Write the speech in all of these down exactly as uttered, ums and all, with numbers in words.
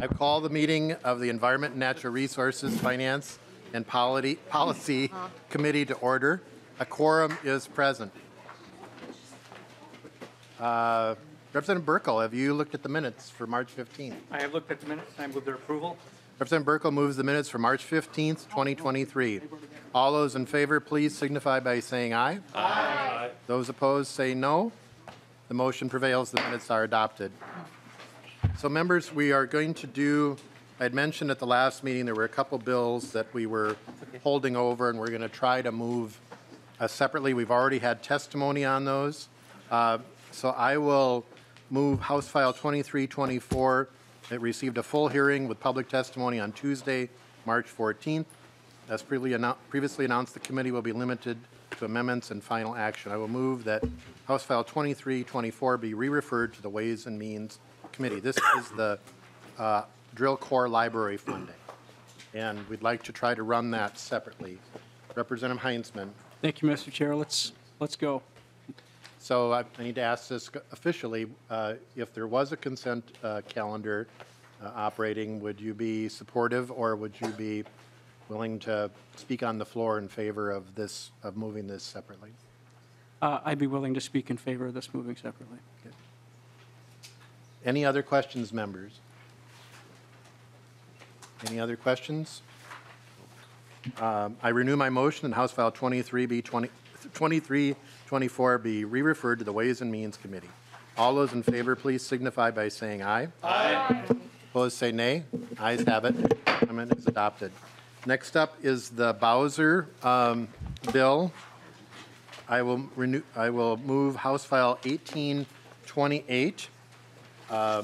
I call the meeting of the Environment and Natural Resources, Finance, and Policy, Policy Committee to order. A quorum is present. Uh, Representative Burkle, have you looked at the minutes for March fifteenth? I have looked at the minutes. I move their approval. Representative Burkle moves the minutes for March fifteenth, twenty twenty-three. All those in favor, please signify by saying aye. Aye. Aye. Those opposed, say no. The motion prevails. The minutes are adopted. So members, we are going to do, I had mentioned at the last meeting there were a couple bills that we were holding over, and we're going to try to move uh, separately. We've already had testimony on those. Uh, so I will move House File twenty-three twenty-four. It received a full hearing with public testimony on Tuesday, March fourteenth. As previously announced, the committee will be limited to amendments and final action. I will move that House File twenty-three twenty-four be re-referred to the Ways and Means Committee. This is the uh, Drill Corps Library funding, and we'd like to try to run that separately. Representative Heinzman. Thank you, Mister Chair. Let's let's go. So I, I need to ask this officially: uh, if there was a consent uh, calendar uh, operating, would you be supportive, or would you be willing to speak on the floor in favor of this of moving this separately? Uh, I'd be willing to speak in favor of this moving separately. Okay. Any other questions, members? Any other questions? Um, I renew my motion and House File twenty-three twenty-four be re-referred to the Ways and Means Committee. All those in favor, please signify by saying aye. Aye. Opposed, say nay. Ayes have it. Amendment is adopted. Next up is the Bowser um, bill. I will renew. I will move House File eighteen twenty-eight. Uh,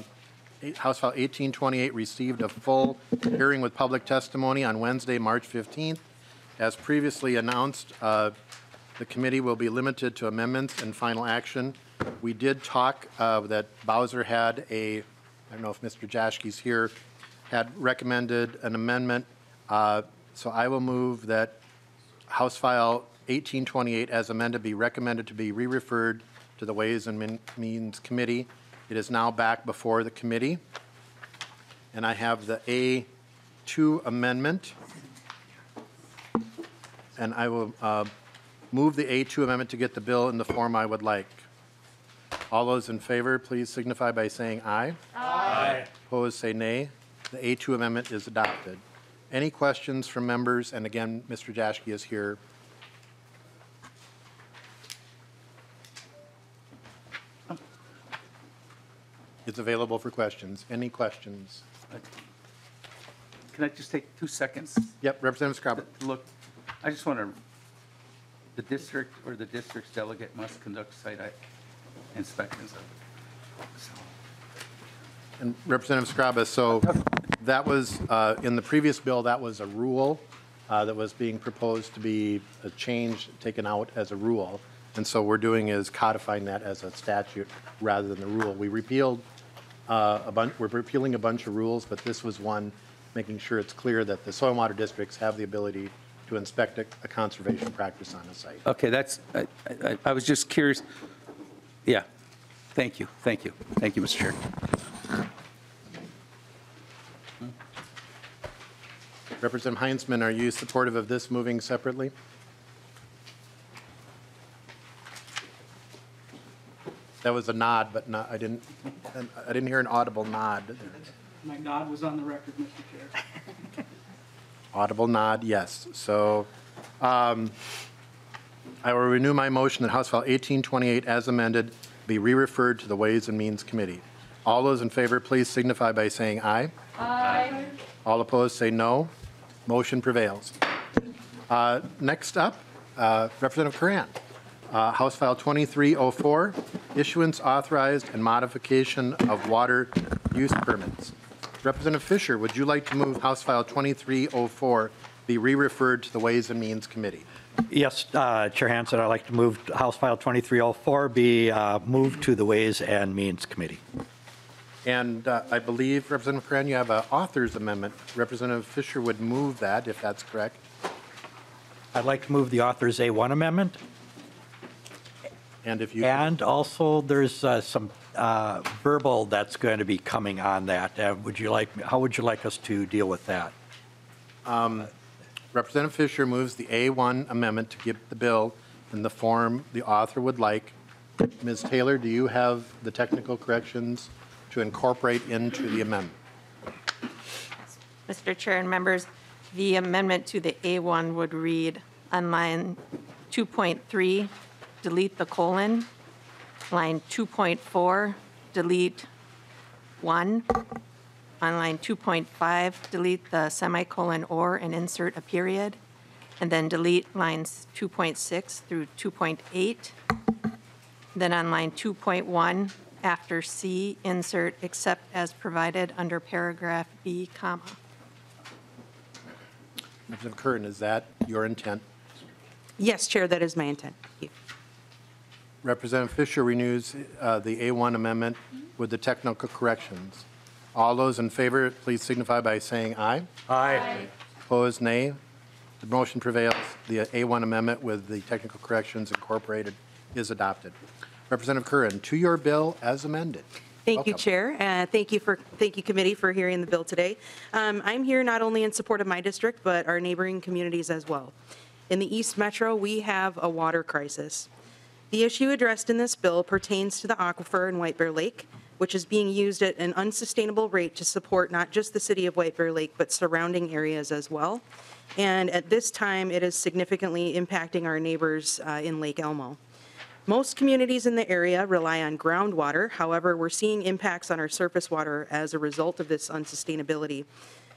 House File eighteen twenty-eight received a full hearing with public testimony on Wednesday, March fifteenth. As previously announced, uh, the committee will be limited to amendments and final action. We did talk uh, that Bowser had a, I don't know if Mister Jashke's here, had recommended an amendment. Uh, so I will move that House File eighteen twenty-eight as amended be recommended to be re-referred to the Ways and Means Committee. It is now back before the committee, and I have the A two amendment, and I will uh, move the A two amendment to get the bill in the form I would like. All those in favor, please signify by saying aye. Aye. Aye. Opposed, say nay. The A two amendment is adopted. Any questions from members? And again, Mister Jashke is here. It's available for questions. Any questions? Can I just take two seconds? Yep, Representative Scrabble. Look, I just want to, the district or the district's delegate must conduct site inspections. So. And Representative Scrabble, so that was, uh, in the previous bill, that was a rule uh, that was being proposed to be a change taken out as a rule. And so what we're doing is codifying that as a statute rather than the rule. We repealed uh, a bunch, we're repealing a bunch of rules, but this was one making sure it's clear that the soil and water districts have the ability to inspect a, a conservation practice on a site. Okay, that's, I, I, I was just curious. Yeah, thank you, thank you. Thank you, Mister Chair. Representative Heinzman, are you supportive of this moving separately? That was a nod, but not, I didn't. I didn't hear an audible nod. My nod was on the record, Mister Chair. Audible nod, yes. So, um, I will renew my motion that House File eighteen twenty-eight, as amended, be re-referred to the Ways and Means Committee. All those in favor, please signify by saying aye. Aye. All opposed, say no. Motion prevails. Uh, next up, uh, Representative Curran. Uh, House File twenty-three oh four, issuance, authorized, and modification of water use permits. Representative Fisher, would you like to move House File twenty-three oh four be re-referred to the Ways and Means Committee? Yes, uh, Chair Hanson, I'd like to move House File twenty-three oh four be uh, moved to the Ways and Means Committee. And uh, I believe, Representative Curran, you have an author's amendment. Representative Fisher would move that, if that's correct. I'd like to move the author's A one amendment. And, if you and also, there's uh, some uh, verbal that's going to be coming on that. Uh, would you like, how would you like us to deal with that? Um, Representative Fisher moves the A one amendment to give the bill in the form the author would like. Miz Taylor, do you have the technical corrections to incorporate into the amendment? Mister Chair and members, the amendment to the A one would read on line two point three, delete the colon, line two point four, delete one, on line two point five, delete the semicolon or and insert a period, and then delete lines two point six through two point eight. Then on line two point one, after C, insert except as provided under paragraph B, comma. Representative Curtin, is that your intent? Yes, Chair, that is my intent. Thank you. Representative Fisher renews uh, the A one amendment with the technical corrections. All those in favor, please signify by saying aye. Aye. Aye. Opposed, nay. The motion prevails. The A one amendment with the technical corrections incorporated is adopted. Representative Curran, to your bill as amended. Thank Welcome. you, Chair. Uh, thank you for thank you, committee, for hearing the bill today. Um, I'm here not only in support of my district, but our neighboring communities as well. In the East Metro, we have a water crisis. The issue addressed in this bill pertains to the aquifer in White Bear Lake, which is being used at an unsustainable rate to support not just the city of White Bear Lake, but surrounding areas as well. And at this time, it is significantly impacting our neighbors uh, in Lake Elmo. Most communities in the area rely on groundwater. However, we're seeing impacts on our surface water as a result of this unsustainability.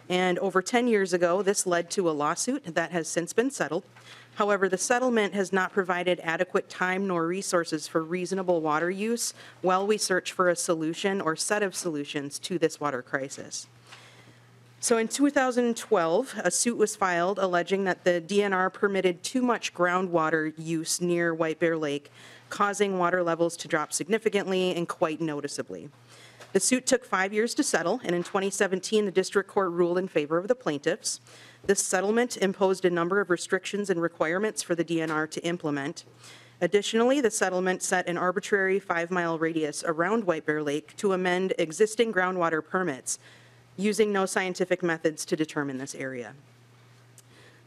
And over ten years ago, this led to a lawsuit that has since been settled. However, the settlement has not provided adequate time nor resources for reasonable water use while we search for a solution or set of solutions to this water crisis. So in two thousand twelve, a suit was filed alleging that the D N R permitted too much groundwater use near White Bear Lake, causing water levels to drop significantly and quite noticeably. The suit took five years to settle, and in twenty seventeen, the district court ruled in favor of the plaintiffs. This settlement imposed a number of restrictions and requirements for the D N R to implement. Additionally, the settlement set an arbitrary five-mile radius around White Bear Lake to amend existing groundwater permits, using no scientific methods to determine this area.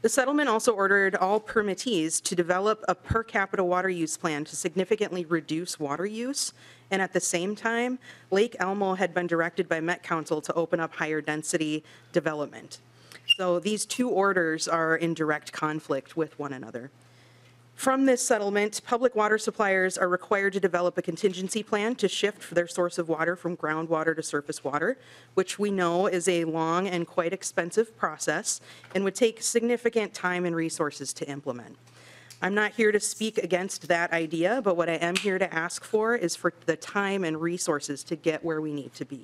The settlement also ordered all permittees to develop a per capita water use plan to significantly reduce water use, and at the same time, Lake Elmo had been directed by Met Council to open up higher density development. So these two orders are in direct conflict with one another. From this settlement, public water suppliers are required to develop a contingency plan to shift their source of water from groundwater to surface water, which we know is a long and quite expensive process and would take significant time and resources to implement. I'm not here to speak against that idea, but what I am here to ask for is for the time and resources to get where we need to be.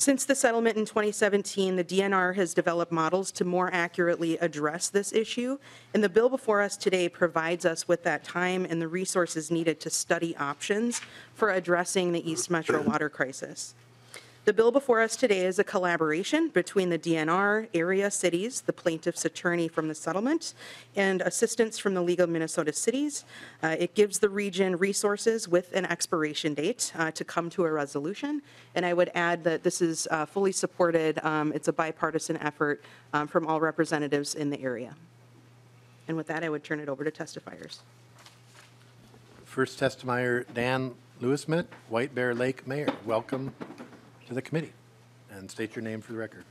Since the settlement in twenty seventeen, the D N R has developed models to more accurately address this issue, and the bill before us today provides us with that time and the resources needed to study options for addressing the East Metro water crisis. The bill before us today is a collaboration between the D N R, area cities, the plaintiff's attorney from the settlement, and assistance from the League of Minnesota Cities. Uh, it gives the region resources with an expiration date uh, to come to a resolution. And I would add that this is uh, fully supported. Um, it's a bipartisan effort um, from all representatives in the area. And with that, I would turn it over to testifiers. First testifier, Dan Louismet, White Bear Lake Mayor. Welcome to the committee, and state your name for the record.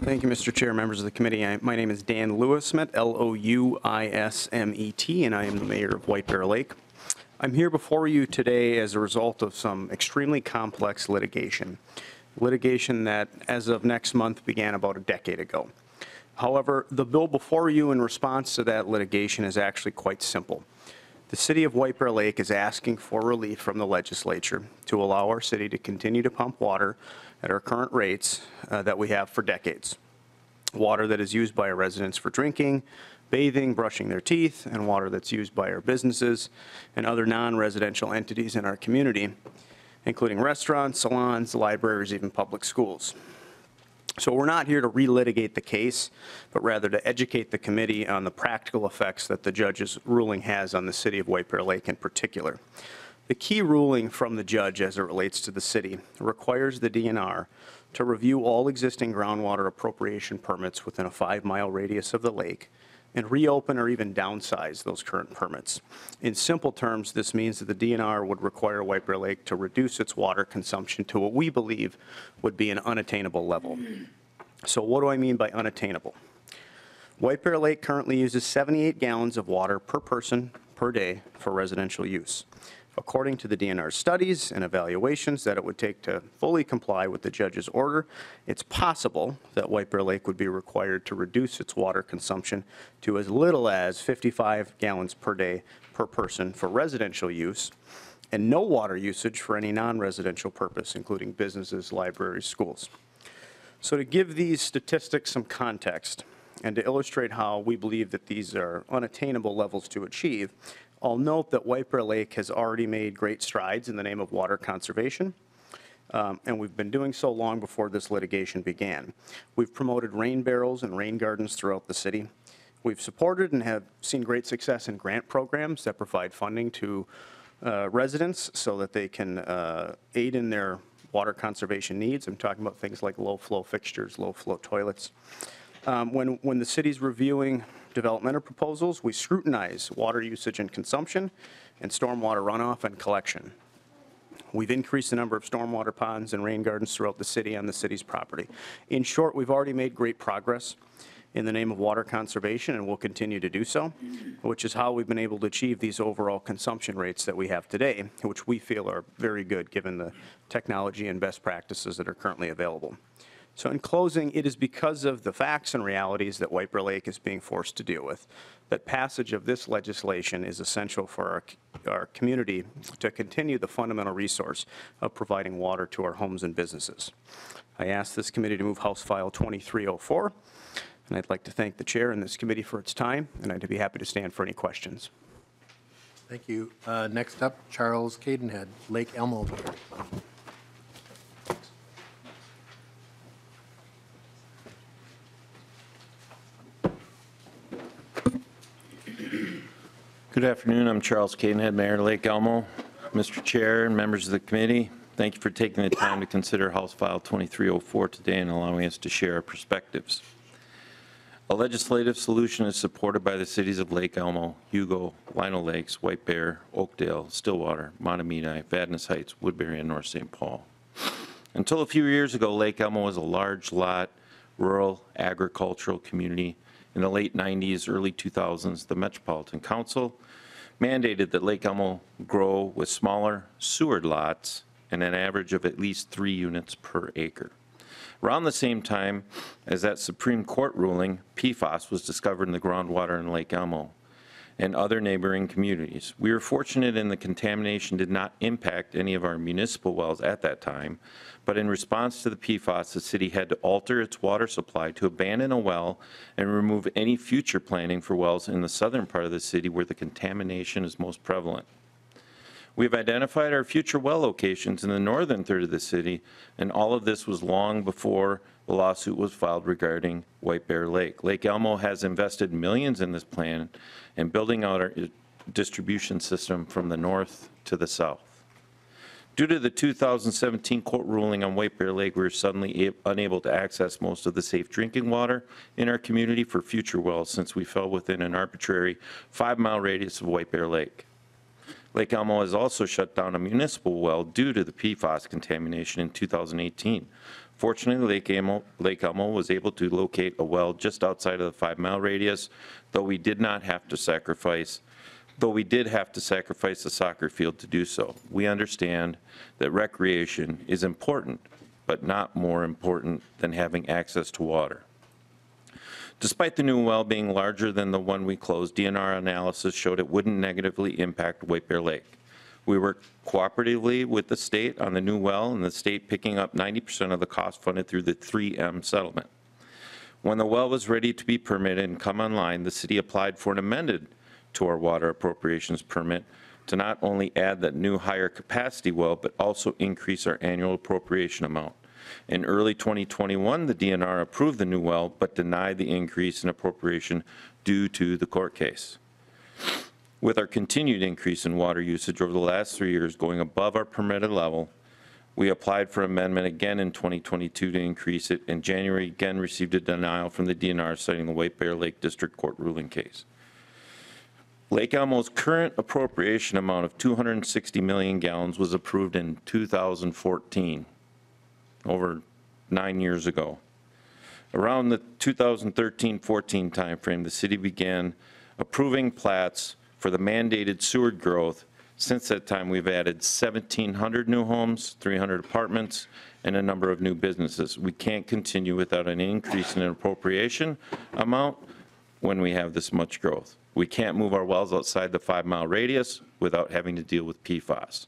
Thank you, Mister Chair, members of the committee. I, my name is Dan Louismet, L O U I S M E T, and I am the mayor of White Bear Lake. I'm here before you today as a result of some extremely complex litigation, litigation that as of next month began about a decade ago. However, the bill before you in response to that litigation is actually quite simple. The city of White Bear Lake is asking for relief from the legislature to allow our city to continue to pump water at our current rates uh, that we have for decades. Water that is used by our residents for drinking, bathing, brushing their teeth, and water that's used by our businesses and other non-residential entities in our community, including restaurants, salons, libraries, even public schools. So we're not here to relitigate the case, but rather to educate the committee on the practical effects that the judge's ruling has on the city of White Bear Lake in particular. The key ruling from the judge as it relates to the city requires the D N R to review all existing groundwater appropriation permits within a five mile radius of the lake and reopen or even downsize those current permits. In simple terms, this means that the D N R would require White Bear Lake to reduce its water consumption to what we believe would be an unattainable level. So what do I mean by unattainable? White Bear Lake currently uses seventy-eight gallons of water per person per day for residential use. According to the D N R studies and evaluations that it would take to fully comply with the judge's order, it's possible that White Bear Lake would be required to reduce its water consumption to as little as fifty-five gallons per day per person for residential use, and no water usage for any non-residential purpose, including businesses, libraries, schools. So to give these statistics some context and to illustrate how we believe that these are unattainable levels to achieve, I'll note that White Bear Lake has already made great strides in the name of water conservation, um, and we've been doing so long before this litigation began. We've promoted rain barrels and rain gardens throughout the city. We've supported and have seen great success in grant programs that provide funding to uh, residents so that they can uh, aid in their water conservation needs. I'm talking about things like low flow fixtures, low flow toilets. Um, when, when the city's reviewing developmental proposals, we scrutinize water usage and consumption and stormwater runoff and collection. We've increased the number of stormwater ponds and rain gardens throughout the city on the city's property. In short, we've already made great progress in the name of water conservation, and we'll continue to do so, which is how we've been able to achieve these overall consumption rates that we have today, which we feel are very good given the technology and best practices that are currently available. So in closing, it is because of the facts and realities that White Bear Lake is being forced to deal with that passage of this legislation is essential for our, our community to continue the fundamental resource of providing water to our homes and businesses. I ask this committee to move House File twenty-three oh four, and I'd like to thank the chair and this committee for its time, and I'd be happy to stand for any questions. Thank you. Uh, next up, Charles Cadenhead, Lake Elmo. Good afternoon. I'm Charles Cadenhead, Mayor of Lake Elmo. Mister Chair and members of the committee, thank you for taking the time to consider House File twenty-three oh four today and allowing us to share our perspectives. A legislative solution is supported by the cities of Lake Elmo, Hugo, Lino Lakes, White Bear, Oakdale, Stillwater, Matamidi, Vadnais Heights, Woodbury, and North Saint Paul. Until a few years ago, Lake Elmo was a large lot, rural, agricultural community. In the late nineties, early two thousands, the Metropolitan Council mandated that Lake Elmo grow with smaller sewered lots and an average of at least three units per acre. Around the same time as that Supreme Court ruling, P FAS was discovered in the groundwater in Lake Elmo and other neighboring communities. We were fortunate in the contamination did not impact any of our municipal wells at that time, but in response to the P FAS, the city had to alter its water supply to abandon a well and remove any future planning for wells in the southern part of the city where the contamination is most prevalent. We've identified our future well locations in the northern third of the city, and all of this was long before the lawsuit was filed regarding White Bear Lake. Lake Elmo has invested millions in this plan and building out our distribution system from the north to the south. Due to the two thousand seventeen court ruling on White Bear Lake, we were suddenly unable to access most of the safe drinking water in our community for future wells since we fell within an arbitrary five mile radius of White Bear Lake. Lake Elmo has also shut down a municipal well due to the P FAS contamination in two thousand eighteen. Fortunately, Lake Elmo, Lake Elmo was able to locate a well just outside of the five mile radius, though we did not have to sacrifice, though we did have to sacrifice the soccer field to do so. We understand that recreation is important, but not more important than having access to water. Despite the new well being larger than the one we closed, D N R analysis showed it wouldn't negatively impact White Bear Lake. We worked cooperatively with the state on the new well, and the state picking up ninety percent of the cost funded through the three M settlement. When the well was ready to be permitted and come online, the city applied for an amended to our water appropriations permit to not only add that new higher capacity well, but also increase our annual appropriation amount. In early twenty twenty-one, the D N R approved the new well, but denied the increase in appropriation due to the court case. With our continued increase in water usage over the last three years going above our permitted level, we applied for amendment again in twenty twenty-two to increase it, and January again received a denial from the D N R citing the White Bear Lake District Court ruling case. Lake Elmo's current appropriation amount of two hundred sixty million gallons was approved in two thousand fourteen, over nine years ago. Around the two thousand thirteen fourteen timeframe, the city began approving plats for the mandated sewer growth. Since that time, we've added seventeen hundred new homes, three hundred apartments, and a number of new businesses. We can't continue without an increase in an appropriation amount when we have this much growth. We can't move our wells outside the five mile radius without having to deal with P FAS.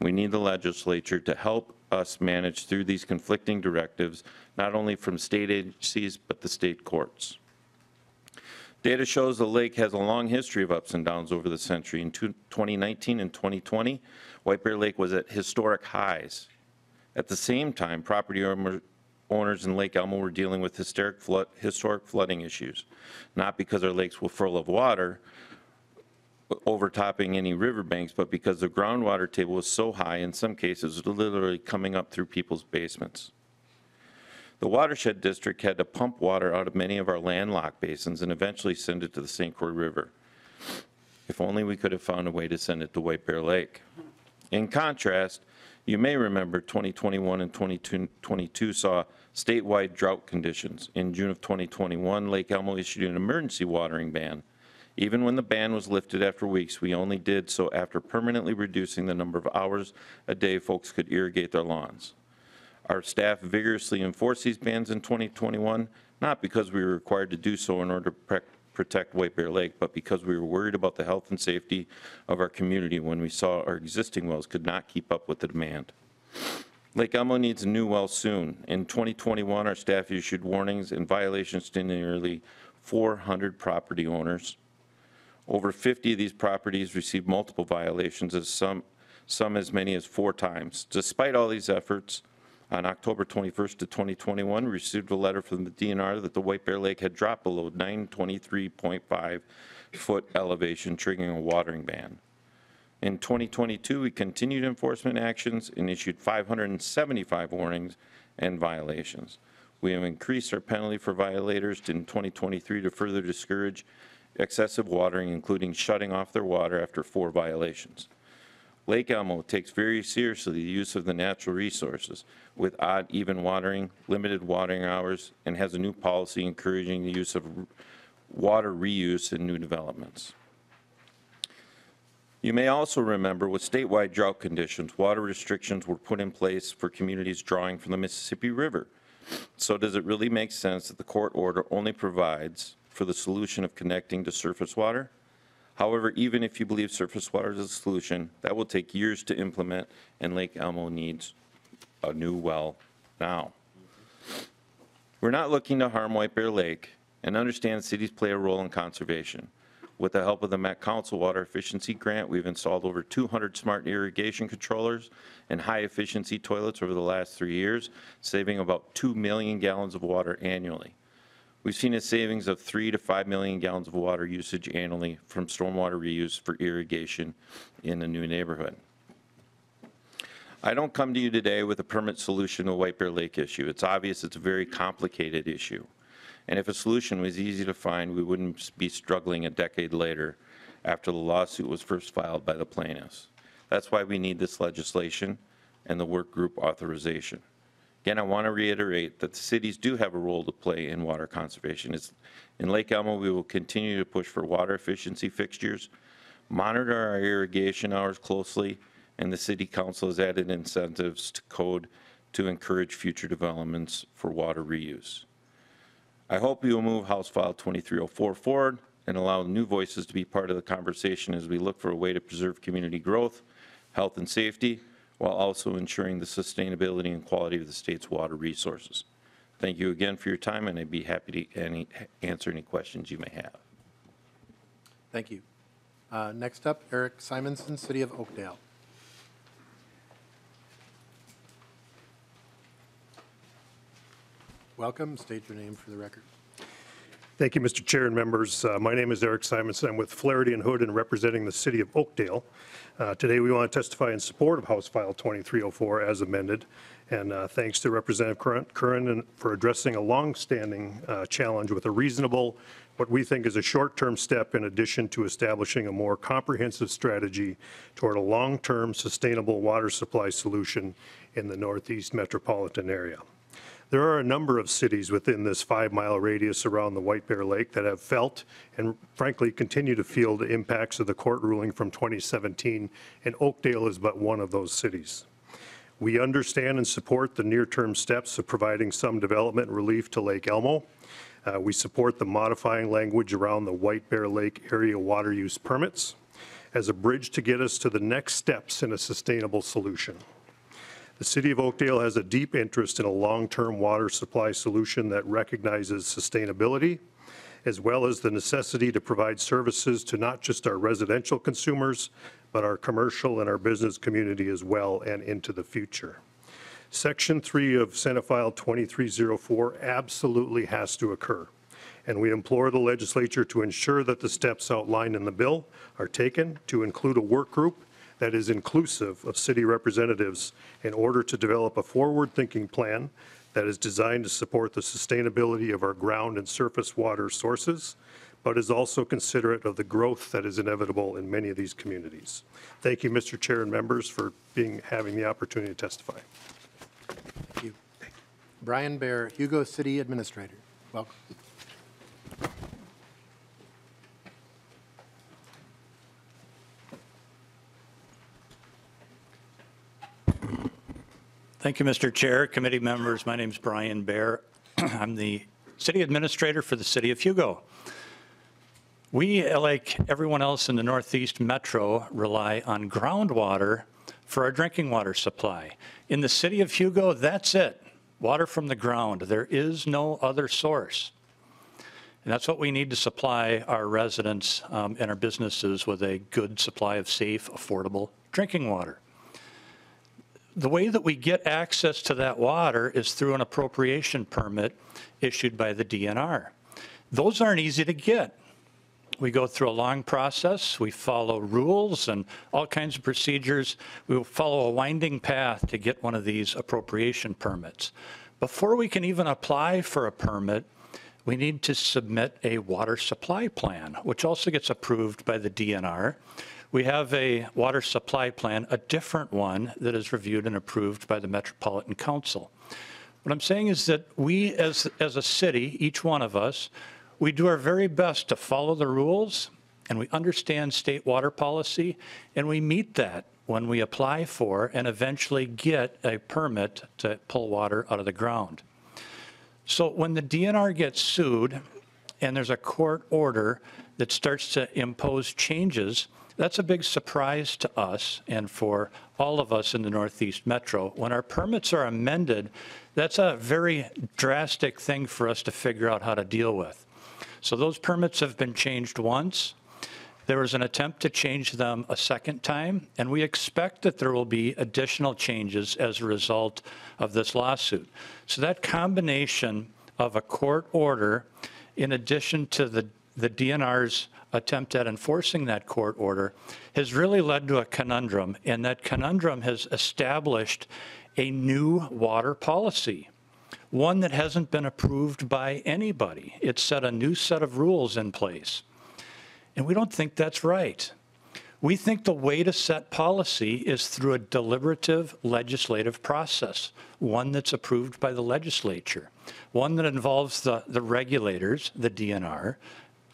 We need the legislature to help us manage through these conflicting directives, not only from state agencies, but the state courts. Data shows the lake has a long history of ups and downs over the century. In twenty nineteen and twenty twenty, White Bear Lake was at historic highs. At the same time, property owners in Lake Elmo were dealing with historic flood, historic flooding issues, not because our lakes were full of water, overtopping any riverbanks, but because the groundwater table was so high, in some cases, literally coming up through people's basements. The watershed district had to pump water out of many of our landlocked basins and eventually send it to the Saint Croix River. If only we could have found a way to send it to White Bear Lake. In contrast, you may remember twenty twenty-one and twenty twenty-two saw statewide drought conditions. In June of twenty twenty-one, Lake Elmo issued an emergency watering ban. Even when the ban was lifted after weeks, we only did so after permanently reducing the number of hours a day folks could irrigate their lawns. Our staff vigorously enforced these bans in twenty twenty-one, not because we were required to do so in order to protect White Bear Lake, but because we were worried about the health and safety of our community when we saw our existing wells could not keep up with the demand. Lake Elmo needs a new well soon. In twenty twenty-one, our staff issued warnings and violations to nearly four hundred property owners. Over fifty of these properties received multiple violations, as some, some as many as four times. Despite all these efforts, on October twenty-first of twenty twenty-one, we received a letter from the D N R that the White Bear Lake had dropped below nine twenty-three point five foot elevation, triggering a watering ban. In twenty twenty-two, we continued enforcement actions and issued five hundred seventy-five warnings and violations. We have increased our penalty for violators in twenty twenty-three to further discourage excessive watering, including shutting off their water after four violations. Lake Elmo takes very seriously the use of the natural resources with odd even watering, limited watering hours, and has a new policy encouraging the use of water reuse in new developments. You may also remember with statewide drought conditions, water restrictions were put in place for communities drawing from the Mississippi River. So does it really make sense that the court order only provides for the solution of connecting to surface water? However, even if you believe surface water is a solution, that will take years to implement, and Lake Elmo needs a new well now. We're not looking to harm White Bear Lake, and understand cities play a role in conservation. With the help of the Met Council Water Efficiency Grant, we've installed over two hundred smart irrigation controllers and high-efficiency toilets over the last three years, saving about two million gallons of water annually. We've seen a savings of three to five million gallons of water usage annually from stormwater reuse for irrigation in a new neighborhood. I don't come to you today with a permit solution to the White Bear Lake issue. It's obvious it's a very complicated issue. And if a solution was easy to find, we wouldn't be struggling a decade later after the lawsuit was first filed by the plaintiffs. That's why we need this legislation and the work group authorization. Again, I want to reiterate that the cities do have a role to play in water conservation. It's, in Lake Elmo, we will continue to push for water efficiency fixtures, monitor our irrigation hours closely, and the City Council has added incentives to code to encourage future developments for water reuse. I hope you will move House File twenty-three oh four forward and allow new voices to be part of the conversation as we look for a way to preserve community growth, health, and safety, while also ensuring the sustainability and quality of the state's water resources. Thank you again for your time, and I'd be happy to any, answer any questions you may have. Thank you. Uh, next up, Eric Simonson, City of Oakdale. Welcome. State your name for the record. Thank you, Mister Chair and members. Uh, my name is Eric Simonson. I'm with Flaherty and Hood and representing the City of Oakdale. Uh, today we want to testify in support of House File twenty-three oh four as amended, and uh, thanks to Representative Curran for addressing a long-standing uh, challenge with a reasonable, what we think is a short-term step in addition to establishing a more comprehensive strategy toward a long-term sustainable water supply solution in the Northeast metropolitan area. There are a number of cities within this five-mile radius around the White Bear Lake that have felt and frankly continue to feel the impacts of the court ruling from twenty seventeen, and Oakdale is but one of those cities. We understand and support the near-term steps of providing some development relief to Lake Elmo. Uh, we support the modifying language around the White Bear Lake area water use permits as a bridge to get us to the next steps in a sustainable solution. The City of Oakdale has a deep interest in a long-term water supply solution that recognizes sustainability, as well as the necessity to provide services to not just our residential consumers, but our commercial and our business community as well and into the future. Section three of Senate File twenty-three oh four absolutely has to occur, and we implore the legislature to ensure that the steps outlined in the bill are taken to include a work group that is inclusive of city representatives in order to develop a forward-thinking plan that is designed to support the sustainability of our ground and surface water sources, but is also considerate of the growth that is inevitable in many of these communities. Thank you, Mister Chair and members, for being having the opportunity to testify. Thank you. Thank you. Brian Baer, Hugo City Administrator, welcome. Thank you, Mister Chair, committee members. My name is Brian Baer. I'm the city administrator for the city of Hugo. We, like everyone else in the Northeast Metro, rely on groundwater for our drinking water supply. In the city of Hugo, that's it. Water from the ground. There is no other source. And that's what we need to supply our residents um, and our businesses with a good supply of safe, affordable drinking water. The way that we get access to that water is through an appropriation permit issued by the D N R. Those aren't easy to get. We go through a long process. We follow rules and all kinds of procedures. We will follow a winding path to get one of these appropriation permits. Before we can even apply for a permit, we need to submit a water supply plan, which also gets approved by the D N R. We have a water supply plan, a different one that is reviewed and approved by the Metropolitan Council. What I'm saying is that we as, as a city, each one of us, we do our very best to follow the rules, and we understand state water policy, and we meet that when we apply for and eventually get a permit to pull water out of the ground. So when the D N R gets sued and there's a court order that starts to impose changes, that's a big surprise to us and for all of us in the Northeast Metro. When our permits are amended, that's a very drastic thing for us to figure out how to deal with. So those permits have been changed once. There was an attempt to change them a second time, and we expect that there will be additional changes as a result of this lawsuit. So that combination of a court order, in addition to the, the D N R's attempt at enforcing that court order, has really led to a conundrum, and that conundrum has established a new water policy, one that hasn't been approved by anybody. It set a new set of rules in place, and we don't think that's right. We think the way to set policy is through a deliberative legislative process, one that's approved by the legislature, one that involves the, the regulators, the D N R,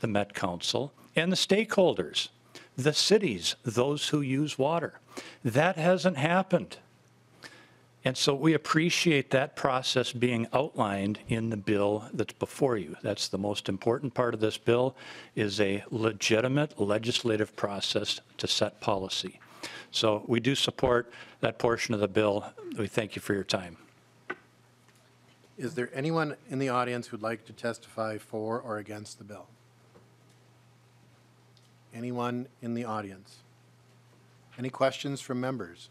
the Met Council, and the stakeholders, the cities, those who use water. That hasn't happened. And so we appreciate that process being outlined in the bill that's before you. That's the most important part of this bill, is a legitimate legislative process to set policy. So we do support that portion of the bill. We thank you for your time. Is there anyone in the audience who'd like to testify for or against the bill? Anyone in the audience? Any questions from members?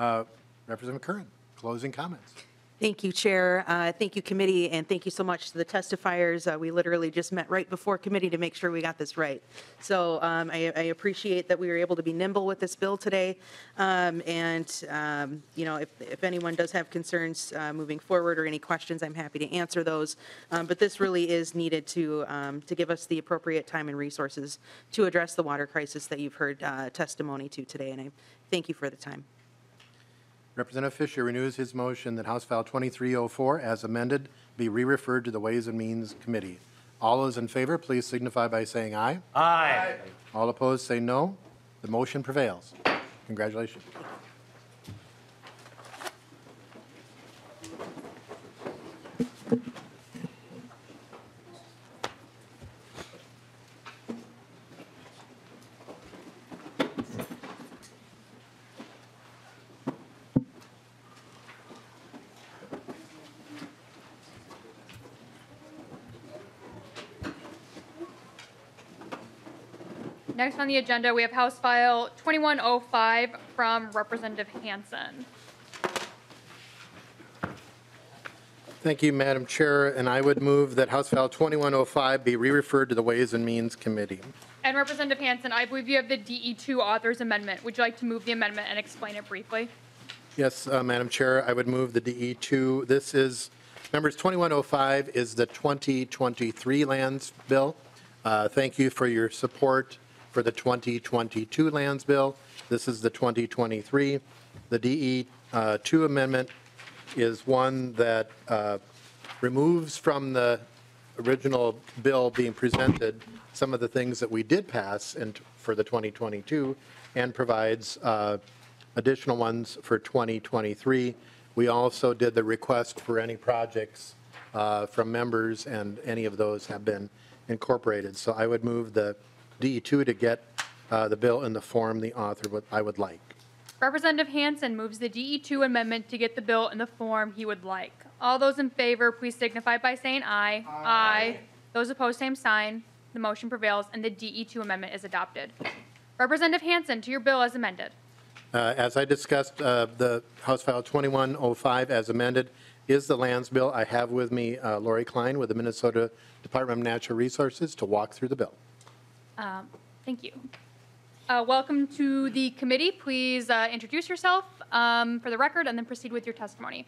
Uh, Representative Curran, closing comments. Thank you, Chair. Uh, thank you, committee, and thank you so much to the testifiers. Uh, we literally just met right before committee to make sure we got this right. So um, I, I appreciate that we were able to be nimble with this bill today. Um, and, um, you know, if, if anyone does have concerns uh, moving forward or any questions, I'm happy to answer those. Um, but this really is needed to, um, to give us the appropriate time and resources to address the water crisis that you've heard uh, testimony to today. And I thank you for the time. Representative Fisher renews his motion that House File twenty-three oh four, as amended, be re-referred to the Ways and Means Committee. All those in favor, please signify by saying aye. Aye. Aye. All opposed, say no. The motion prevails. Congratulations. Next on the agenda, we have House File twenty-one oh five from Representative Hansen. Thank you, Madam Chair, and I would move that House File twenty-one oh five be re-referred to the Ways and Means Committee. And Representative Hansen, I believe you have the D E two Authors Amendment. Would you like to move the amendment and explain it briefly? Yes, uh, Madam Chair, I would move the D E two. This is, members, twenty-one oh five is the twenty twenty-three lands bill. Uh, thank you for your support for the twenty twenty-two lands bill. This is the twenty twenty-three. The D E two uh, amendment is one that uh, removes from the original bill being presented some of the things that we did pass in for the twenty twenty-two and provides uh, additional ones for twenty twenty-three. We also did the request for any projects uh, from members, and any of those have been incorporated. So I would move the D E two to get uh, the bill in the form the author would, I would like. Representative Hansen moves the D E two amendment to get the bill in the form he would like. All those in favor, please signify by saying aye. Aye. Aye. Those opposed, same sign. The motion prevails and the D E two amendment is adopted. Representative Hansen, to your bill as amended. Uh, as I discussed, uh, the House File twenty-one oh five as amended is the lands bill. I have with me uh, Lori Klein with the Minnesota Department of Natural Resources to walk through the bill. Um, thank you. Uh, welcome to the committee. Please uh, introduce yourself um, for the record and then proceed with your testimony.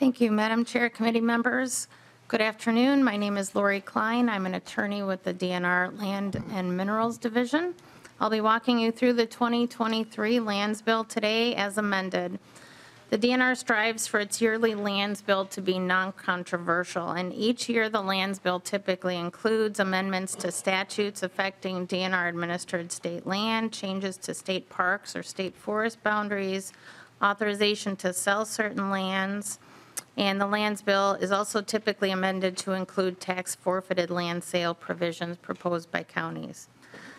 Thank you, Madam Chair, committee members. Good afternoon. My name is Lori Klein. I'm an attorney with the D N R Land and Minerals Division. I'll be walking you through the twenty twenty-three lands bill today as amended. The D N R strives for its yearly lands bill to be non-controversial, and each year the lands bill typically includes amendments to statutes affecting D N R-administered state land, changes to state parks or state forest boundaries, authorization to sell certain lands, and the lands bill is also typically amended to include tax-forfeited land sale provisions proposed by counties.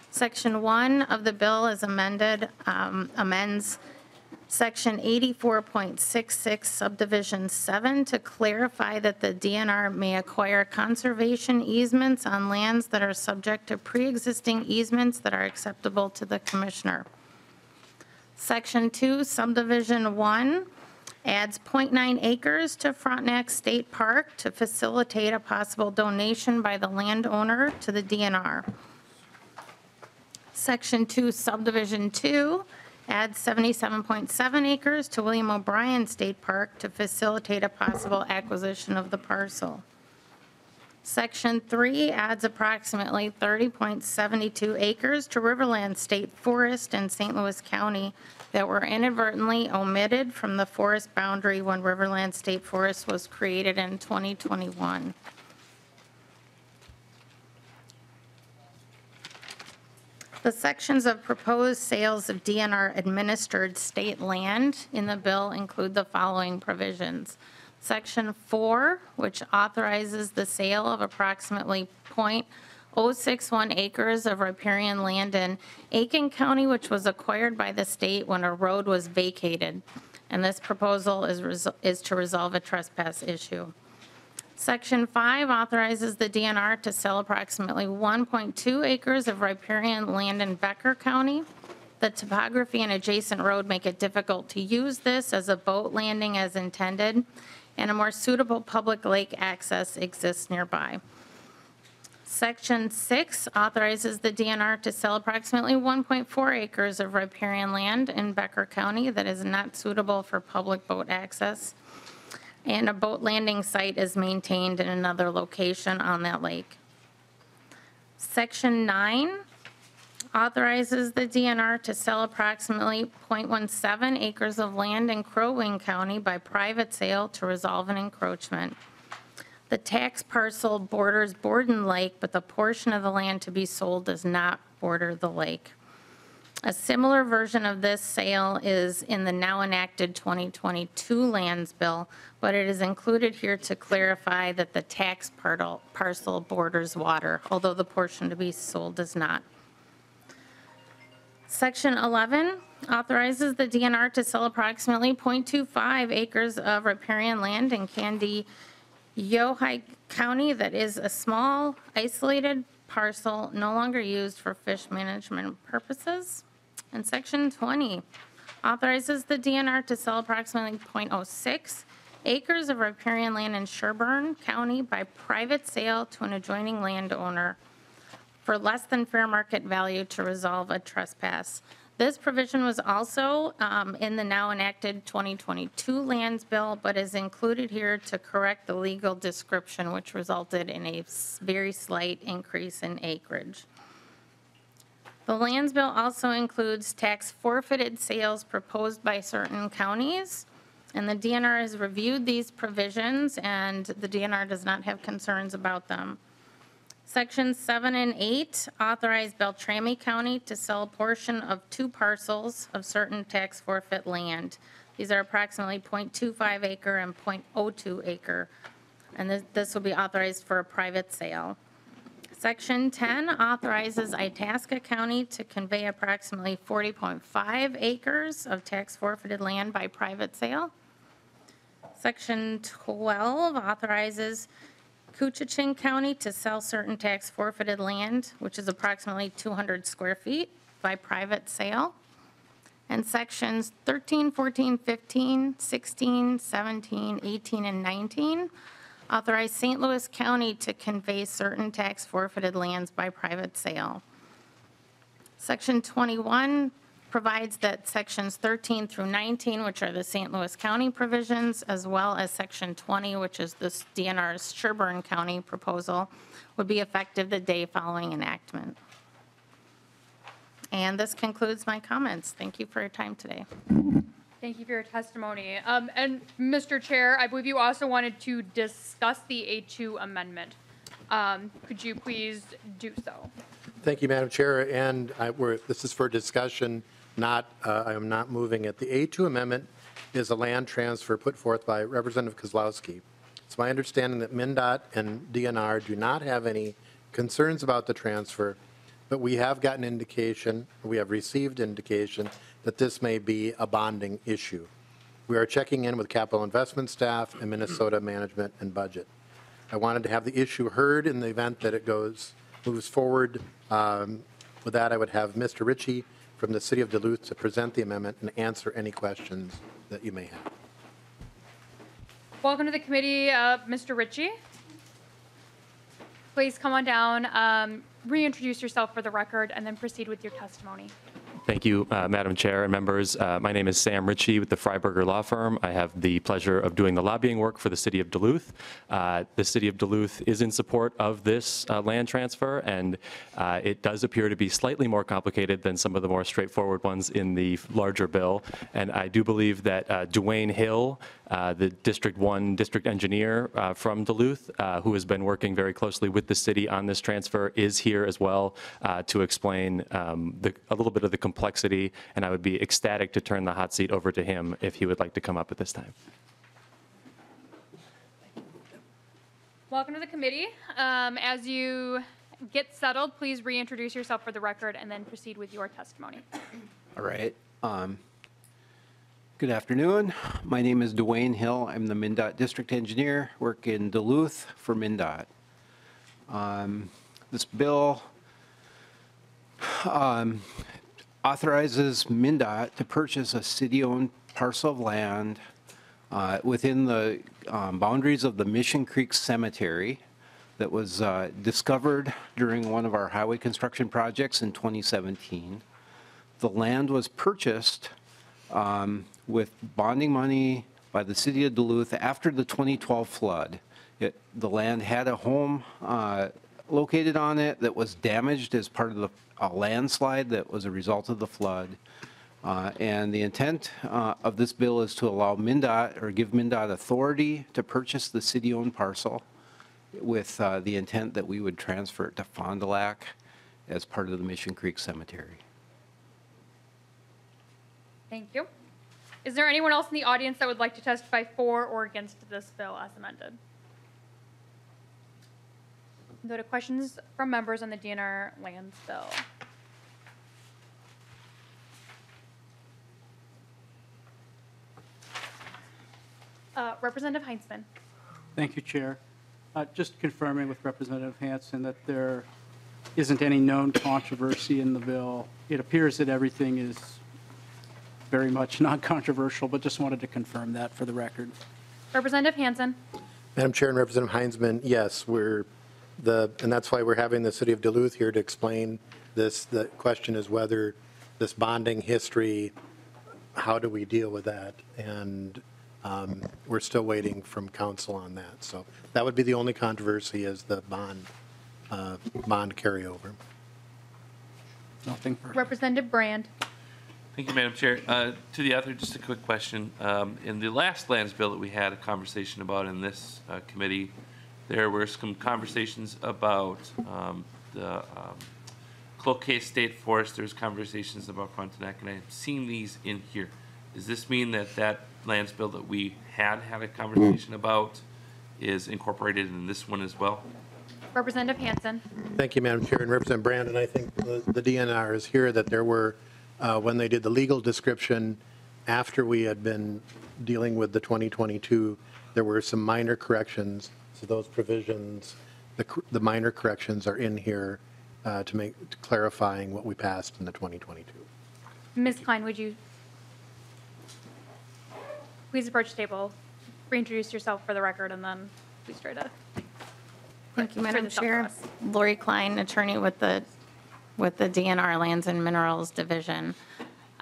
Section one of the bill is amended, um, amends Section eighty-four point sixty-six, Subdivision seven, to clarify that the D N R may acquire conservation easements on lands that are subject to pre-existing easements that are acceptable to the Commissioner. Section two, Subdivision one, adds zero point nine acres to Frontenac State Park to facilitate a possible donation by the landowner to the D N R. Section two, Subdivision two, add seventy-seven point seven acres to William O'Brien State Park to facilitate a possible acquisition of the parcel. Section three adds approximately thirty point seven two acres to Riverland State Forest in Saint Louis County that were inadvertently omitted from the forest boundary when Riverland State Forest was created in twenty twenty-one. The sections of proposed sales of D N R-administered state land in the bill include the following provisions. Section four, which authorizes the sale of approximately zero point zero six one acres of riparian land in Aiken County, which was acquired by the state when a road was vacated. And this proposal is, is to resolve a trespass issue. Section five authorizes the D N R to sell approximately one point two acres of riparian land in Becker County. The topography and adjacent road make it difficult to use this as a boat landing as intended, and a more suitable public lake access exists nearby. Section six authorizes the D N R to sell approximately one point four acres of riparian land in Becker County that is not suitable for public boat access, and a boat landing site is maintained in another location on that lake. Section nine authorizes the D N R to sell approximately zero point one seven acres of land in Crow Wing County by private sale to resolve an encroachment. The tax parcel borders Borden Lake, but the portion of the land to be sold does not border the lake. A similar version of this sale is in the now enacted twenty twenty-two lands bill, but it is included here to clarify that the tax parcel borders water, although the portion to be sold does not. Section eleven authorizes the D N R to sell approximately zero point two five acres of riparian land in Candy Yohi County that is a small isolated parcel no longer used for fish management purposes. And section twenty authorizes the D N R to sell approximately zero point zero six acres of riparian land in Sherburne County by private sale to an adjoining landowner for less than fair market value to resolve a trespass. This provision was also um, in the now enacted twenty twenty-two lands bill, but is included here to correct the legal description, which resulted in a very slight increase in acreage. The lands bill also includes tax forfeited sales proposed by certain counties, and the D N R has reviewed these provisions, and the D N R does not have concerns about them. Sections seven and eight authorize Beltrami County to sell a portion of two parcels of certain tax forfeit land. These are approximately zero point two five acre and zero point zero two acre, and this, this will be authorized for a private sale. Section ten authorizes Itasca County to convey approximately forty point five acres of tax forfeited land by private sale. Section twelve authorizes Coochin County to sell certain tax forfeited land, which is approximately two hundred square feet, by private sale. And sections thirteen, fourteen, fifteen, sixteen, seventeen, eighteen, and nineteen authorize Saint Louis County to convey certain tax forfeited lands by private sale. Section twenty-one provides that sections thirteen through nineteen, which are the Saint Louis County provisions, as well as section twenty, which is the D N R's Sherburne County proposal, would be effective the day following enactment. And this concludes my comments. Thank you for your time today. Thank you for your testimony. Um, and Mister Chair, I believe you also wanted to discuss the A two amendment. Um, could you please do so? Thank you, Madam Chair. And I, we're, this is for discussion. Not, uh, I am not moving it. The A two amendment is a land transfer put forth by Representative Kozlowski. It's my understanding that MnDOT and D N R do not have any concerns about the transfer, but we have gotten indication, we have received indication that this may be a bonding issue. We are checking in with capital investment staff and Minnesota management and budget. I wanted to have the issue heard in the event that it goes, moves forward. Um, with that, I would have Mister Ritchie from the City of Duluth to present the amendment and answer any questions that you may have. Welcome to the committee, uh, Mister Ritchie. Please come on down, um, reintroduce yourself for the record, and then proceed with your testimony. Thank you, uh, Madam Chair and members. Uh, my name is Sam Ritchie with the Freiberger Law Firm. I have the pleasure of doing the lobbying work for the City of Duluth. Uh, the City of Duluth is in support of this uh, land transfer, and uh, it does appear to be slightly more complicated than some of the more straightforward ones in the larger bill. And I do believe that uh, Dwayne Hill, Uh, the District one District Engineer uh, from Duluth, uh, who has been working very closely with the city on this transfer, is here as well uh, to explain um, the, a little bit of the complexity, and I would be ecstatic to turn the hot seat over to him if he would like to come up at this time. Welcome to the committee. Um, as you get settled, please reintroduce yourself for the record and then proceed with your testimony. All right. Um, Good afternoon. My name is Dwayne Hill. I'm the MnDOT District Engineer. Work in Duluth for MnDOT. Um, this bill, um, authorizes MnDOT to purchase a city-owned parcel of land uh, within the um, boundaries of the Mission Creek Cemetery that was uh, discovered during one of our highway construction projects in twenty seventeen. The land was purchased um, with bonding money by the city of Duluth after the twenty twelve flood. It, the land had a home uh, located on it that was damaged as part of the, a landslide that was a result of the flood. Uh, and the intent uh, of this bill is to allow MnDOT or give MnDOT authority to purchase the city-owned parcel with uh, the intent that we would transfer it to Fond du Lac as part of the Mission Creek Cemetery. Thank you. Is there anyone else in the audience that would like to testify for or against this bill as amended? Go to questions from members on the D N R lands bill. Uh, Representative Heinzman. Thank you, Chair. Uh, just confirming with Representative Hanson that there isn't any known controversy in the bill. It appears that everything is very much non-controversial, but just wanted to confirm that for the record. Representative Hanson. Madam Chair and Representative Heinzman, yes, we're the, and that's why we're having the City of Duluth here to explain this. The question is whether this bonding history, how do we deal with that? And Um, we're still waiting from council on that, so that would be the only controversy is the bond uh, bond carryover. Nothing. Representative Brand. Thank you, Madam Chair. Uh, to the author, just a quick question. Um, in the last lands bill that we had a conversation about in this uh, committee, there were some conversations about um, the um, Cloquet State Forest. There's conversations about Frontenac, and I've seen these in here. Does this mean that that lands bill that we had had a conversation about is incorporated in this one as well? Representative Hanson. Thank you, Madam Chair. And Representative Brandon, I think the, the D N R is here that there were, uh, when they did the legal description after we had been dealing with the twenty twenty-two, there were some minor corrections. So those provisions, the, the minor corrections are in here uh, to make to clarifying what we passed in the twenty twenty-two. Miz Klein, would you please approach the table, reintroduce yourself for the record, and then please try to. Thank you, Madam Chair. Lori Klein, attorney with the with the D N R Lands and Minerals Division.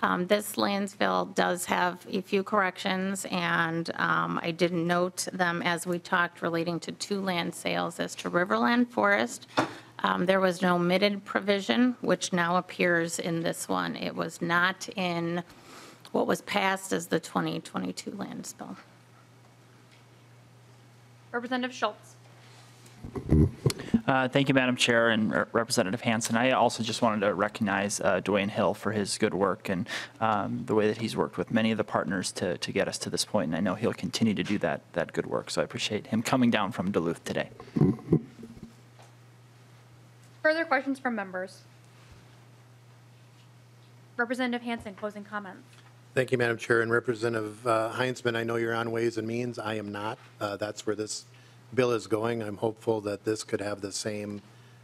Um, this lands bill does have a few corrections, and um, I did note them as we talked relating to two land sales as to Riverland Forest. Um, there was no omitted provision, which now appears in this one. It was not in what was passed as the twenty twenty-two lands bill. Representative Schultz. Uh, thank you, Madam Chair and Re Representative Hanson. I also just wanted to recognize uh, Dwayne Hill for his good work and um, the way that he's worked with many of the partners to, to get us to this point. And I know he'll continue to do that, that good work. So I appreciate him coming down from Duluth today. Further questions from members? Representative Hanson, closing comments. Thank you, Madam Chair. And Representative uh, Heinzman, I know you're on Ways and Means. I am not. Uh, that's where this bill is going. I'm hopeful that this could have the same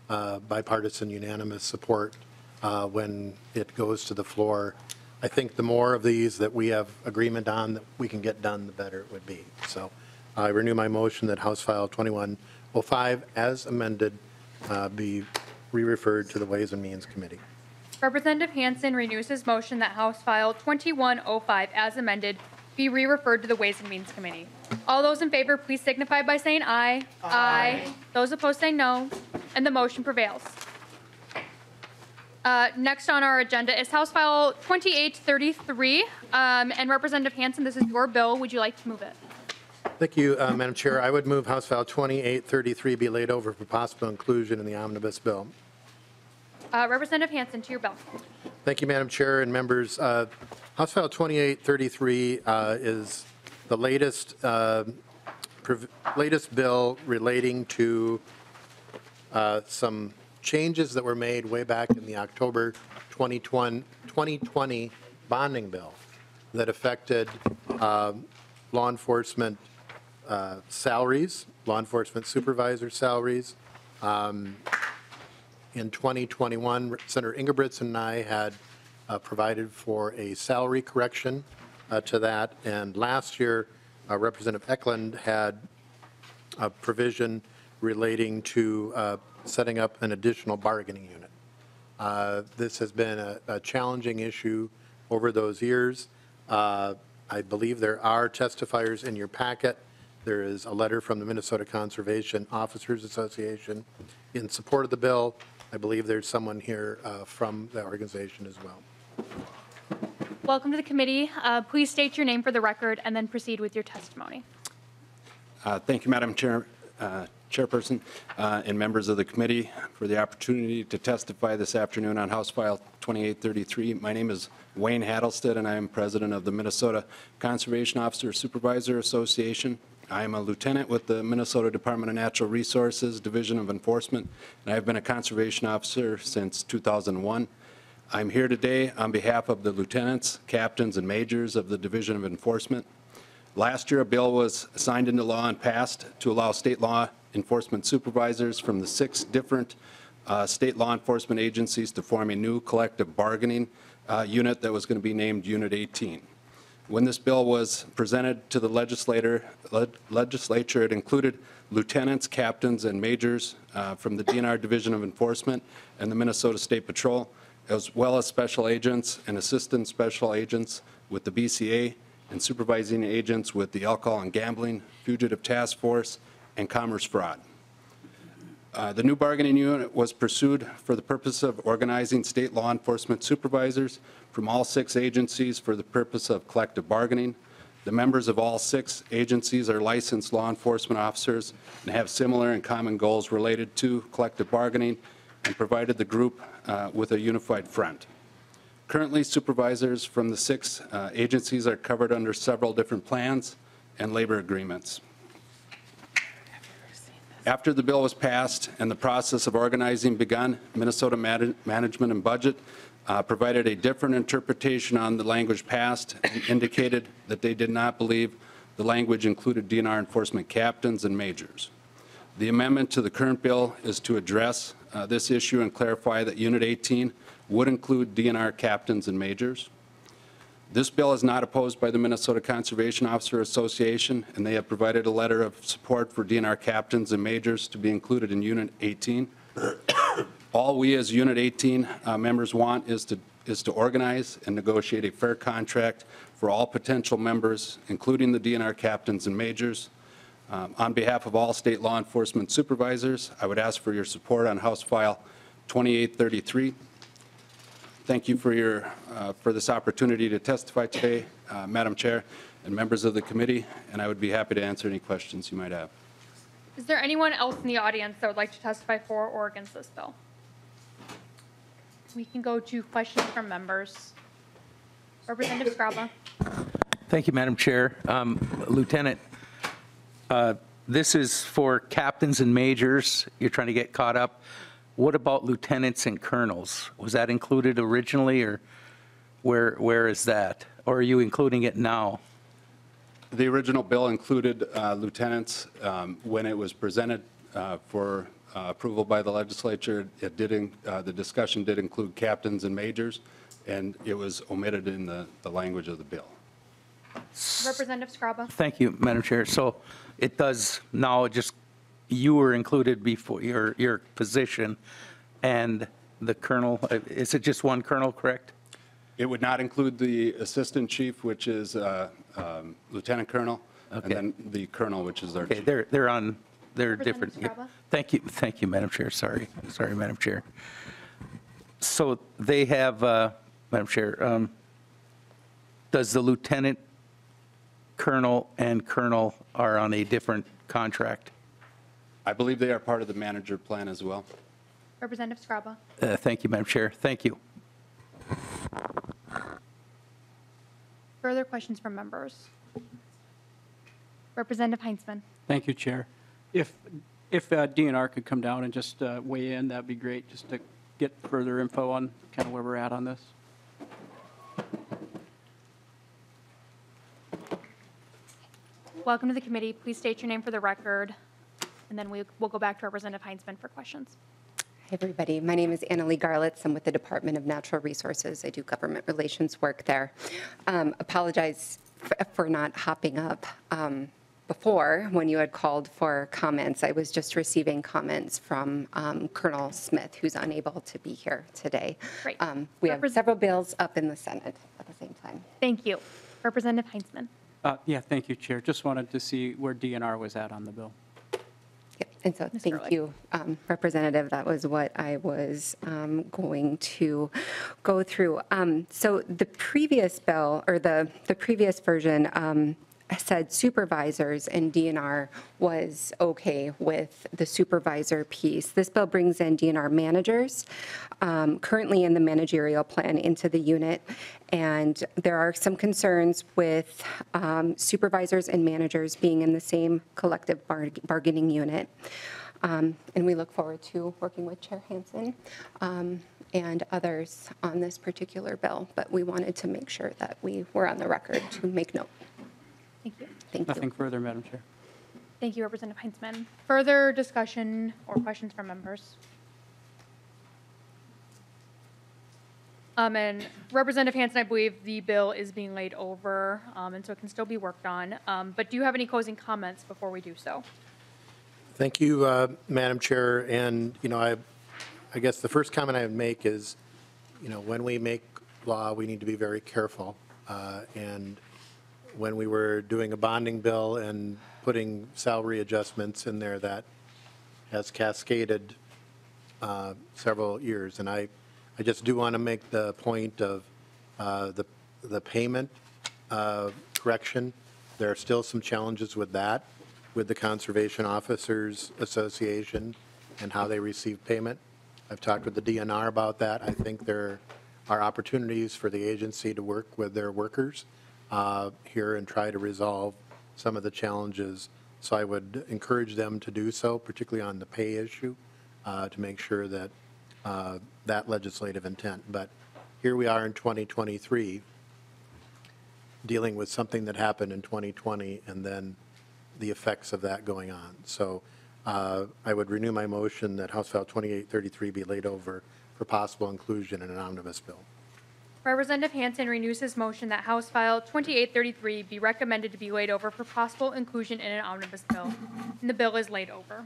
uh, bipartisan unanimous support uh, when it goes to the floor. I think the more of these that we have agreement on that we can get done, the better it would be. So I renew my motion that House File twenty-one oh five, as amended, uh, be re-referred to the Ways and Means Committee. Representative Hanson renews his motion that House File twenty-one oh five, as amended, be re-referred to the Ways and Means Committee. All those in favor, please signify by saying aye. Aye. Aye. Those opposed say no, and the motion prevails. Uh, next on our agenda is House File twenty-eight thirty-three, um, and Representative Hanson, this is your bill. Would you like to move it? Thank you, uh, Madam Chair. I would move House File twenty-eight thirty-three be laid over for possible inclusion in the omnibus bill. Uh, Representative Hanson, to your bill. Thank you, Madam Chair and members. Uh, House File twenty-eight thirty-three uh, is the latest uh, latest bill relating to uh, some changes that were made way back in the October twenty twenty bonding bill that affected uh, law enforcement uh, salaries, law enforcement supervisor salaries. Um, In twenty twenty-one, Senator Ingebrigtsen and I had uh, provided for a salary correction uh, to that. And last year, uh, Representative Eklund had a provision relating to uh, setting up an additional bargaining unit. Uh, this has been a, a challenging issue over those years. Uh, I believe there are testifiers in your packet. There is a letter from the Minnesota Conservation Officers Association in support of the bill. I believe there's someone here uh, from the organization as well. Welcome to the committee. Uh, please state your name for the record and then proceed with your testimony. Uh, thank you, Madam Chair, uh, Chairperson, uh, and members of the committee for the opportunity to testify this afternoon on House File twenty-eight thirty-three. My name is Wayne Haddlestad, and I am president of the Minnesota Conservation Officer Supervisor Association. I am a lieutenant with the Minnesota Department of Natural Resources Division of Enforcement, and I have been a conservation officer since two thousand one. I'm here today on behalf of the lieutenants, captains, and majors of the Division of Enforcement. Last year, a bill was signed into law and passed to allow state law enforcement supervisors from the six different uh, state law enforcement agencies to form a new collective bargaining uh, unit that was going to be named Unit eighteen. When this bill was presented to the legislator, le legislature, it included lieutenants, captains, and majors uh, from the D N R Division of Enforcement and the Minnesota State Patrol, as well as special agents and assistant special agents with the B C A and supervising agents with the Alcohol and Gambling, Fugitive Task Force, and Commerce Fraud. Uh, the new bargaining unit was pursued for the purpose of organizing state law enforcement supervisors from all six agencies for the purpose of collective bargaining. The members of all six agencies are licensed law enforcement officers and have similar and common goals related to collective bargaining, and provided the group uh, with a unified front. Currently, supervisors from the six uh, agencies are covered under several different plans and labor agreements. After the bill was passed and the process of organizing begun, Minnesota Man- Management and Budget Uh, provided a different interpretation on the language passed and indicated that they did not believe the language included D N R enforcement captains and majors. The amendment to the current bill is to address uh, this issue and clarify that Unit eighteen would include D N R captains and majors. This bill is not opposed by the Minnesota Conservation Officer Association, and they have provided a letter of support for D N R captains and majors to be included in Unit eighteen. All we as Unit eighteen uh, members want is to, is to organize and negotiate a fair contract for all potential members, including the D N R captains and majors. Um, on behalf of all state law enforcement supervisors, I would ask for your support on House File twenty-eight thirty-three. Thank you for, your, uh, for this opportunity to testify today, uh, Madam Chair and members of the committee, and I would be happy to answer any questions you might have. Is there anyone else in the audience that would like to testify for or against this bill? We can go to questions from members. Representative Scrabba. Thank you, Madam Chair. Um, Lieutenant, uh, this is for captains and majors. You're trying to get caught up. What about lieutenants and colonels? Was that included originally, or where where is that? Or are you including it now? The original bill included uh, lieutenants. Um, when it was presented uh, for Uh, approval by the legislature, it did in, uh, the discussion did include captains and majors, and it was omitted in the, the language of the bill. Representative Scrabba. Thank you, Madam Chair. So it does now, just you were included before your, your position, and the colonel, is it just one colonel, correct? It would not include the assistant chief, which is uh, um, lieutenant colonel, okay. And then the colonel, which is their okay, chief. They're, they're on. They're different. Thank you. Thank you, Madam Chair. Sorry. Sorry, Madam Chair. So they have, uh, Madam Chair, um, does the lieutenant, colonel, and colonel are on a different contract? I believe they are part of the manager plan as well. Representative Scrabba. Uh, thank you, Madam Chair. Thank you. Further questions from members? Representative Heinzman. Thank you, Chair. If if uh, D N R could come down and just uh, weigh in, that'd be great, just to get further info on kind of where we're at on this. Welcome to the committee. Please state your name for the record, and then we, we'll go back to Representative Heinzman for questions. Hi, everybody. My name is Annalee Garlitz. I'm with the Department of Natural Resources. I do government relations work there. Um, apologize for not hopping up um, before when you had called for comments. I was just receiving comments from um, Colonel Smith, who's unable to be here today. Right. Um, we Repres- have several bills up in the Senate at the same time. Thank you. Representative Heinzman. Uh, yeah, thank you, Chair. Just wanted to see where D N R was at on the bill. And so Miz thank Early. you, um, Representative. That was what I was um, going to go through. Um, so the previous bill, or the, the previous version, um, said supervisors, and D N R was okay with the supervisor piece. This bill brings in D N R managers, um, currently in the managerial plan, into the unit. And there are some concerns with um, supervisors and managers being in the same collective barg- bargaining unit. Um, and we look forward to working with Chair Hansen um, and others on this particular bill. But we wanted to make sure that we were on the record to make note. Thank you. Thank Nothing you. further, Madam Chair. Thank you, Representative Heinzman. Further discussion or questions from members? Um, and Representative Hansen, I believe the bill is being laid over, um, and so it can still be worked on. Um, but do you have any closing comments before we do so? Thank you, uh, Madam Chair. And, you know, I, I guess the first comment I would make is, you know, when we make law, we need to be very careful. Uh, and when we were doing a bonding bill and putting salary adjustments in there, that has cascaded uh, several years. And I, I just do want to make the point of uh, the, the payment uh, correction. There are still some challenges with that, with the Conservation Officers Association and how they receive payment. I've talked with the D N R about that. I think there are opportunities for the agency to work with their workers Uh, here and try to resolve some of the challenges. So I would encourage them to do so, particularly on the pay issue, uh, to make sure that uh, that legislative intent. But here we are in twenty twenty-three, dealing with something that happened in twenty twenty and then the effects of that going on. So uh, I would renew my motion that House File twenty-eight thirty-three be laid over for possible inclusion in an omnibus bill. Representative Hansen renews his motion that House File twenty-eight thirty-three be recommended to be laid over for possible inclusion in an omnibus bill. And the bill is laid over.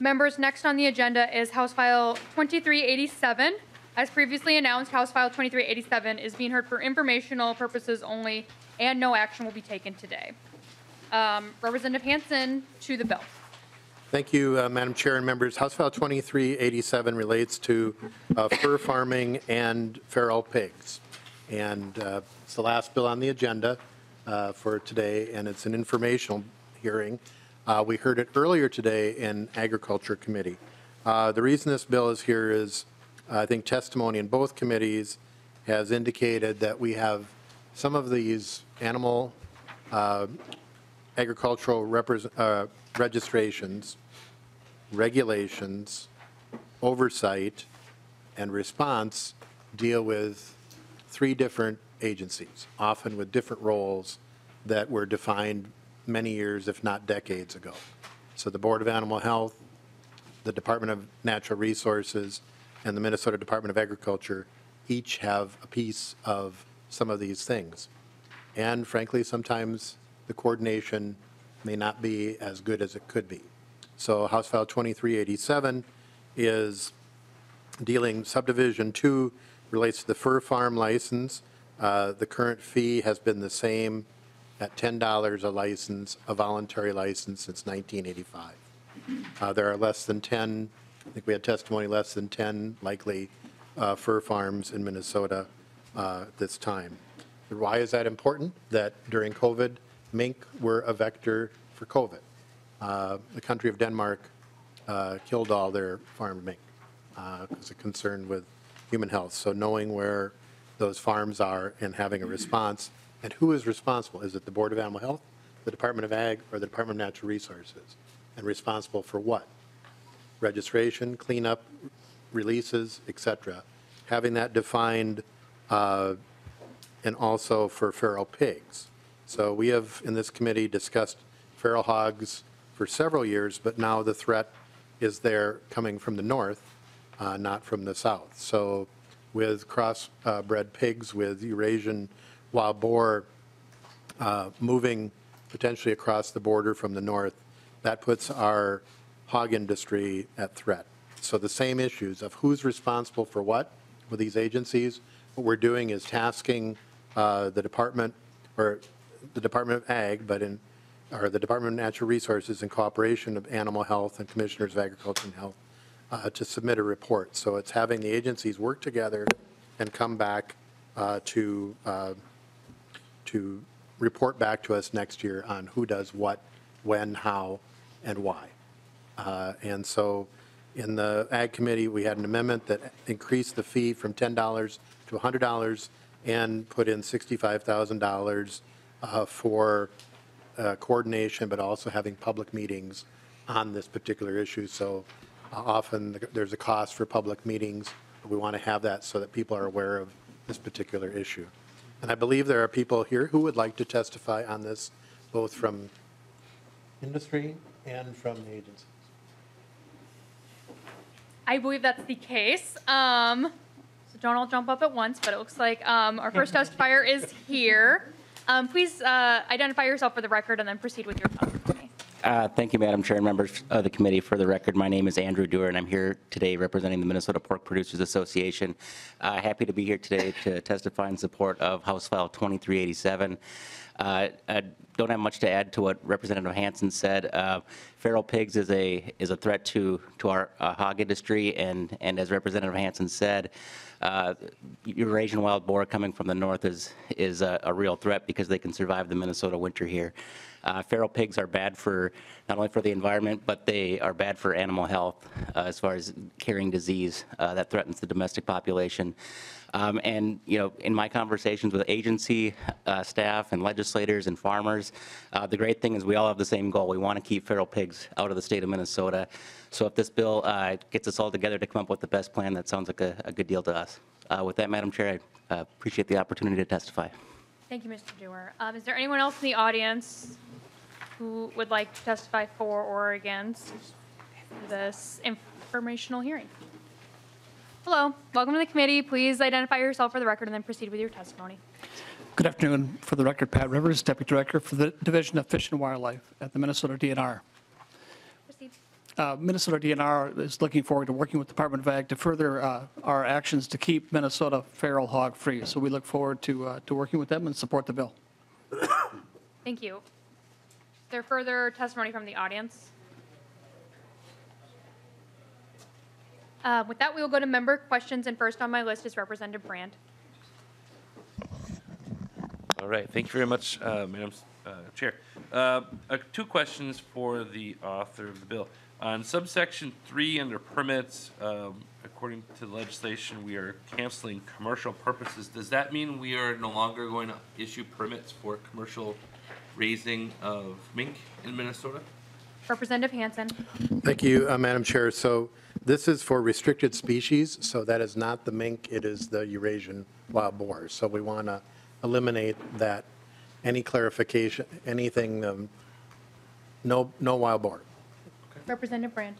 Members, next on the agenda is House File twenty-three eighty-seven. As previously announced, House File twenty-three eighty-seven is being heard for informational purposes only, and no action will be taken today. Um, Representative Hansen, to the bill. Thank you, uh, Madam Chair and members. House File twenty-three eighty-seven relates to uh, fur farming and feral pigs. And uh, it's the last bill on the agenda uh, for today, and it's an informational hearing. Uh, we heard it earlier today in Agriculture Committee. Uh, the reason this bill is here is, uh, I think, testimony in both committees has indicated that we have some of these animal uh, agricultural represent, uh, registrations, regulations, oversight, and response deal with three different agencies, often with different roles that were defined many years, if not decades ago. So the Board of Animal Health, the Department of Natural Resources, and the Minnesota Department of Agriculture each have a piece of some of these things. And frankly, sometimes the coordination may not be as good as it could be. So House File twenty-three eighty-seven is dealing, subdivision two relates to the fur farm license. Uh, the current fee has been the same at ten dollars a license, a voluntary license, since nineteen eighty-five. Uh, there are less than ten, I think we had testimony, less than ten likely uh, fur farms in Minnesota uh, this time. Why is that important? That during COVID, mink were a vector for COVID. Uh, the country of Denmark uh, killed all their farmed mink because uh, it's a concern with human health. So knowing where those farms are and having a response, and who is responsible? Is it the Board of Animal Health, the Department of Ag, or the Department of Natural Resources? And responsible for what? Registration, cleanup, releases, et cetera. Having that defined, uh, and also for feral pigs. So we have, in this committee, discussed feral hogs for several years, but now the threat is there coming from the north, uh, not from the south. So with crossbred uh, pigs, with Eurasian wild boar uh, moving potentially across the border from the north, that puts our hog industry at threat. So the same issues of who's responsible for what with these agencies. What we're doing is tasking uh, the department, or the Department of Ag, but in, or the Department of Natural Resources in cooperation of Animal Health and Commissioners of Agriculture and Health uh, to submit a report. So it's having the agencies work together and come back uh, to uh, to report back to us next year on who does what, when, how, and why. Uh, and so in the Ag Committee, we had an amendment that increased the fee from ten dollars to one hundred dollars and put in sixty-five thousand dollars uh, for uh, coordination, but also having public meetings on this particular issue. So uh, often the, there's a cost for public meetings, but we want to have that so that people are aware of this particular issue. And I believe there are people here who would like to testify on this, both from industry and from the agencies. I believe that's the case. Um, so don't all jump up at once, but it looks like um, our first testifier is here. Um, please uh, identify yourself for the record and then proceed with your testimony. Uh, thank you, Madam Chair and members of the committee. For the record, my name is Andrew Dewar, and I'm here today representing the Minnesota Pork Producers Association. Uh, happy to be here today to testify in support of House File twenty-three eighty-seven. Uh, I don't have much to add to what Representative Hansen said. Uh, feral pigs is a is a threat to to our uh, hog industry, and and as Representative Hansen said, uh, Eurasian wild boar coming from the north is is a, a real threat because they can survive the Minnesota winter here. Uh, feral pigs are bad for not only for the environment, but they are bad for animal health uh, as far as carrying disease uh, that threatens the domestic population. Um, and, you know, in my conversations with agency uh, staff and legislators and farmers, uh, the great thing is we all have the same goal. We want to keep feral pigs out of the state of Minnesota. So if this bill uh, gets us all together to come up with the best plan, that sounds like a, a good deal to us. Uh, with that, Madam Chair, I uh, appreciate the opportunity to testify. Thank you, Mister Dewar. Um, is there anyone else in the audience who would like to testify for or against this informational hearing? Hello, welcome to the committee. Please identify yourself for the record and then proceed with your testimony. Good afternoon. For the record, Pat Rivers, Deputy Director for the Division of Fish and Wildlife at the Minnesota D N R. Proceed. Uh, Minnesota D N R is looking forward to working with the Department of Ag to further uh, our actions to keep Minnesota feral hog free. So we look forward to, uh, to working with them and support the bill. Thank you. Is there further testimony from the audience? Uh, with that, we will go to member questions, and first on my list is Representative Brand. All right. Thank you very much, uh, Madam uh, Chair. Uh, uh, two questions for the author of the bill. On subsection three under permits, um, according to the legislation, we are canceling commercial purposes. Does that mean we are no longer going to issue permits for commercial raising of mink in Minnesota? Representative Hansen. Thank you, uh, Madam Chair. So this is for restricted species, so that is not the mink, it is the Eurasian wild boar. So we want to eliminate that, any clarification, anything, um, no no wild boar. Okay. Representative Brand.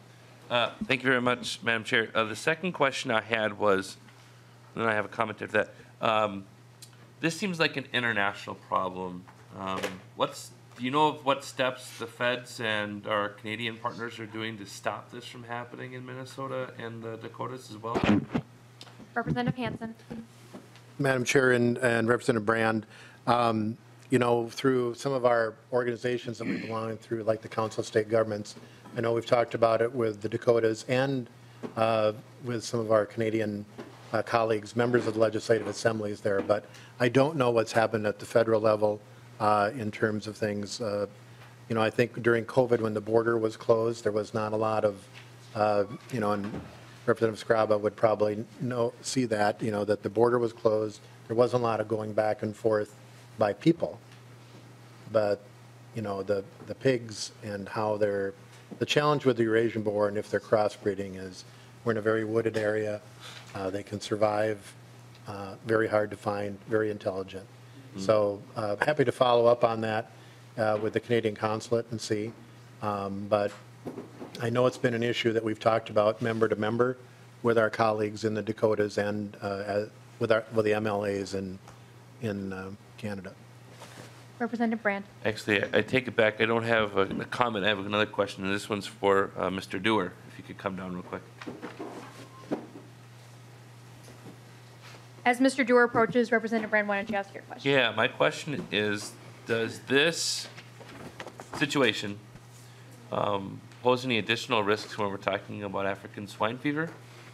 Uh, thank you very much, Madam Chair. Uh, the second question I had was, and I have a comment to that, um, this seems like an international problem. Um, what's Do you know of what steps the feds and our Canadian partners are doing to stop this from happening in Minnesota and the Dakotas as well? Representative Hansen. Madam Chair and, and Representative Brand, um, you know, through some of our organizations that we belong through, like the Council of State Governments, I know we've talked about it with the Dakotas and uh, with some of our Canadian uh, colleagues, members of the legislative assemblies there, but I don't know what's happened at the federal level. Uh, in terms of things, uh, you know, I think during COVID when the border was closed, there was not a lot of, uh, you know, and Representative Scraba would probably know, see that, you know, that the border was closed. There wasn't a lot of going back and forth by people. But, you know, the, the pigs and how they're, the challenge with the Eurasian boar and if they're crossbreeding is we're in a very wooded area. Uh, they can survive, uh, very hard to find, very intelligent. So uh, happy to follow up on that uh, with the Canadian Consulate and see. Um, but I know it's been an issue that we've talked about member to member with our colleagues in the Dakotas and uh, with our with the M L As in in uh, Canada. Representative Brand. Actually, I, I take it back. I don't have a, a comment. I have another question, and this one's for uh, Mister Dewar. If you could come down real quick. As Mister Dewar approaches, Representative Brand, why don't you ask your question? Yeah, my question is, does this situation um, pose any additional risks when we're talking about African swine fever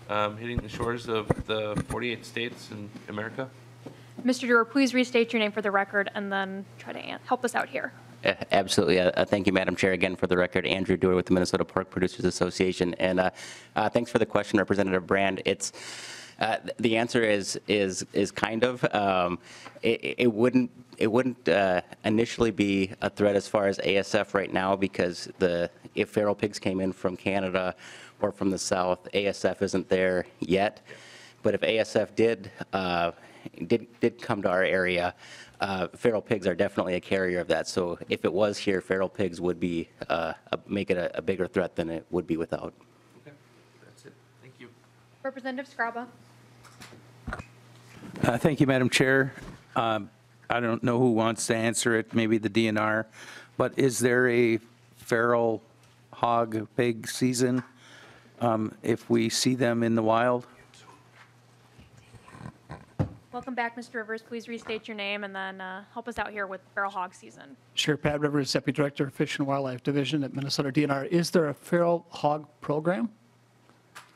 um, hitting the shores of the forty-eight states in America? Mister Dewar, please restate your name for the record and then try to help us out here. Uh, absolutely. Uh, uh, thank you, Madam Chair. Again, for the record, Andrew Dewar with the Minnesota Pork Producers Association. And uh, uh, thanks for the question, Representative Brand. It's Uh, the answer is is is kind of um, it, it wouldn't it wouldn't uh, initially be a threat as far as A S F right now, because the if feral pigs came in from Canada or from the south, A S F isn't there yet. But if A S F did uh, did did come to our area, uh, feral pigs are definitely a carrier of that. So if it was here, feral pigs would be uh, a, make it a, a bigger threat than it would be without. Okay, that's it. Thank you, Representative Scraba. Uh, thank you, Madam Chair. Um, I don't know who wants to answer it, maybe the D N R, but is there a feral hog pig season um, if we see them in the wild? Welcome back, Mister Rivers. Please restate your name and then uh, help us out here with feral hog season. Sure. Pat Rivers, Deputy Director of Fish and Wildlife Division at Minnesota D N R. Is there a feral hog program?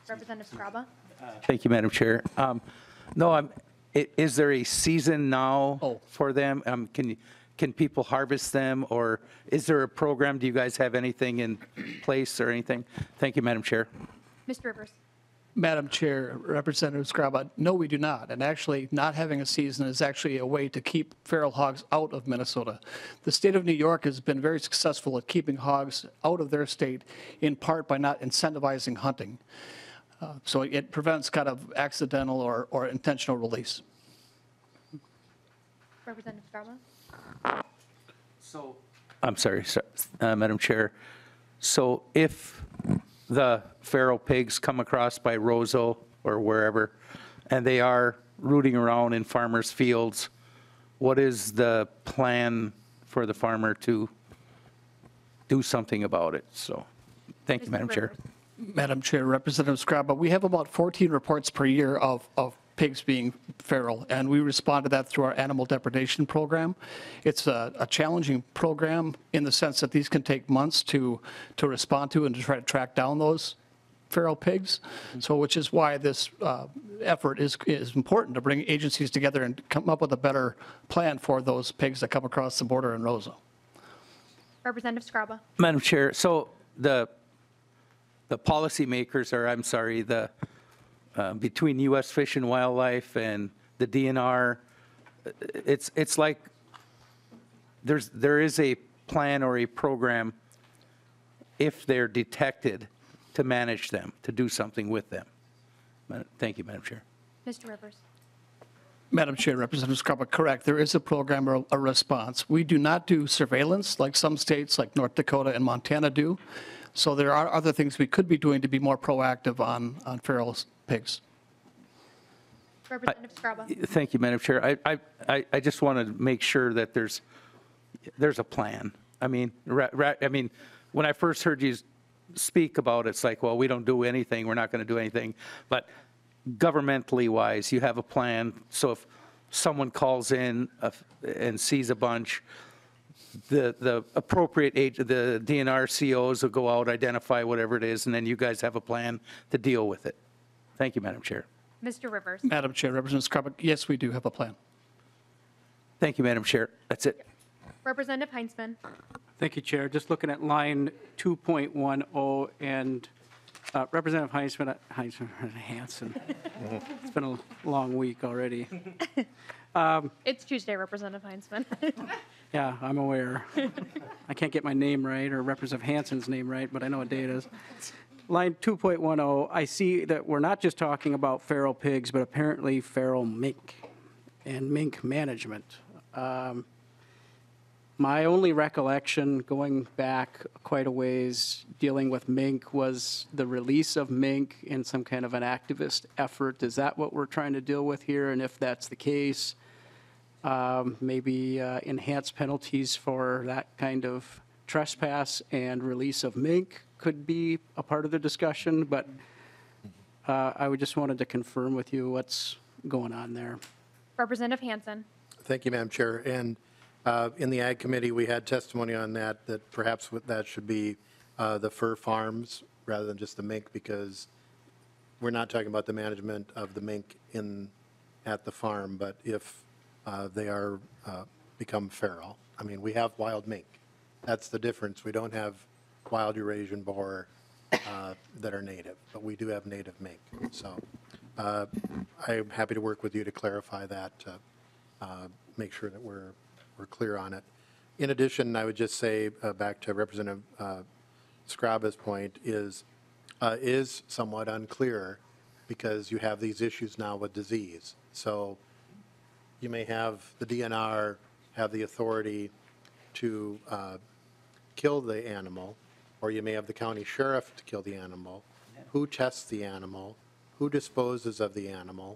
Representative Scraba. Uh, thank you, Madam Chair. Um, no, I'm... Is there a season now oh. for them? Um, can you, can people harvest them, or is there a program? Do you guys have anything in place or anything? Thank you, Madam Chair. Mister Rivers. Madam Chair, Representative Scraba, no, we do not. And actually, not having a season is actually a way to keep feral hogs out of Minnesota. The state of New York has been very successful at keeping hogs out of their state, in part by not incentivizing hunting. Uh, so it prevents kind of accidental or, or intentional release. Representative Scraba. So, I'm sorry, sorry uh, Madam Chair. So if the feral pigs come across by Roseau or wherever, and they are rooting around in farmers' fields, what is the plan for the farmer to do something about it? So, thank you, Madam Chair. Madam Chair, Representative Scraba, we have about fourteen reports per year of, of pigs being feral, and we respond to that through our animal depredation program. It's a, a challenging program in the sense that these can take months to, to respond to and to try to track down those feral pigs, so which is why this uh, effort is, is important to bring agencies together and come up with a better plan for those pigs that come across the border in Roseau. Representative Scraba. Madam Chair, so the The policymakers are, I'm sorry, the uh, between U S Fish and Wildlife and the D N R, it's it's like there's there is a plan or a program if they're detected to manage them, to do something with them. Thank you, Madam Chair. Mister Rivers. Madam Chair, Representative Scraba, correct. There is a program or a response. We do not do surveillance like some states, like North Dakota and Montana, do. So there are other things we could be doing to be more proactive on, on feral pigs. Representative Scraba. Thank you, Madam Chair. I, I, I just want to make sure that there's there's a plan. I mean, ra, ra, I mean, when I first heard you speak about it, it's like, well, we don't do anything. We're not going to do anything. But governmentally wise, you have a plan. So if someone calls in a, and sees a bunch, The, the appropriate age, the D N R C Os will go out, identify whatever it is, and then you guys have a plan to deal with it. Thank you, Madam Chair. Mister Rivers. Madam Chair, Representative Scraba, yes, we do have a plan. Thank you, Madam Chair. That's it. Representative Heinzman. Thank you, Chair. Just looking at line two point one oh, and uh, Representative Heinzman, Heinzman Hansen. It's been a long week already. Um, it's Tuesday, Representative Heinzman. Yeah, I'm aware. I can't get my name right or Representative Hansen's name right, but I know what day it is. Line two point one oh, I see that we're not just talking about feral pigs, but apparently feral mink and mink management. Um, My only recollection going back quite a ways dealing with mink was the release of mink in some kind of an activist effort. Is that what we're trying to deal with here? And if that's the case, um, maybe uh, enhanced penalties for that kind of trespass and release of mink could be a part of the discussion. But uh, I just wanted to confirm with you what's going on there. Representative Hansen. Thank you, Madam Chair. And Uh, in the Ag Committee, we had testimony on that, that perhaps that should be uh, the fur farms rather than just the mink, because we're not talking about the management of the mink in at the farm, but if uh, they are uh, become feral. I mean, we have wild mink. That's the difference. We don't have wild Eurasian boar uh, that are native, but we do have native mink. So uh, I'm happy to work with you to clarify that, uh, uh, make sure that we're We're clear on it. In addition, I would just say uh, back to Representative uh, Scraba's point is uh, is somewhat unclear, because you have these issues now with disease. So you may have the D N R have the authority to uh, kill the animal, or you may have the county sheriff to kill the animal. Who tests the animal? Who disposes of the animal?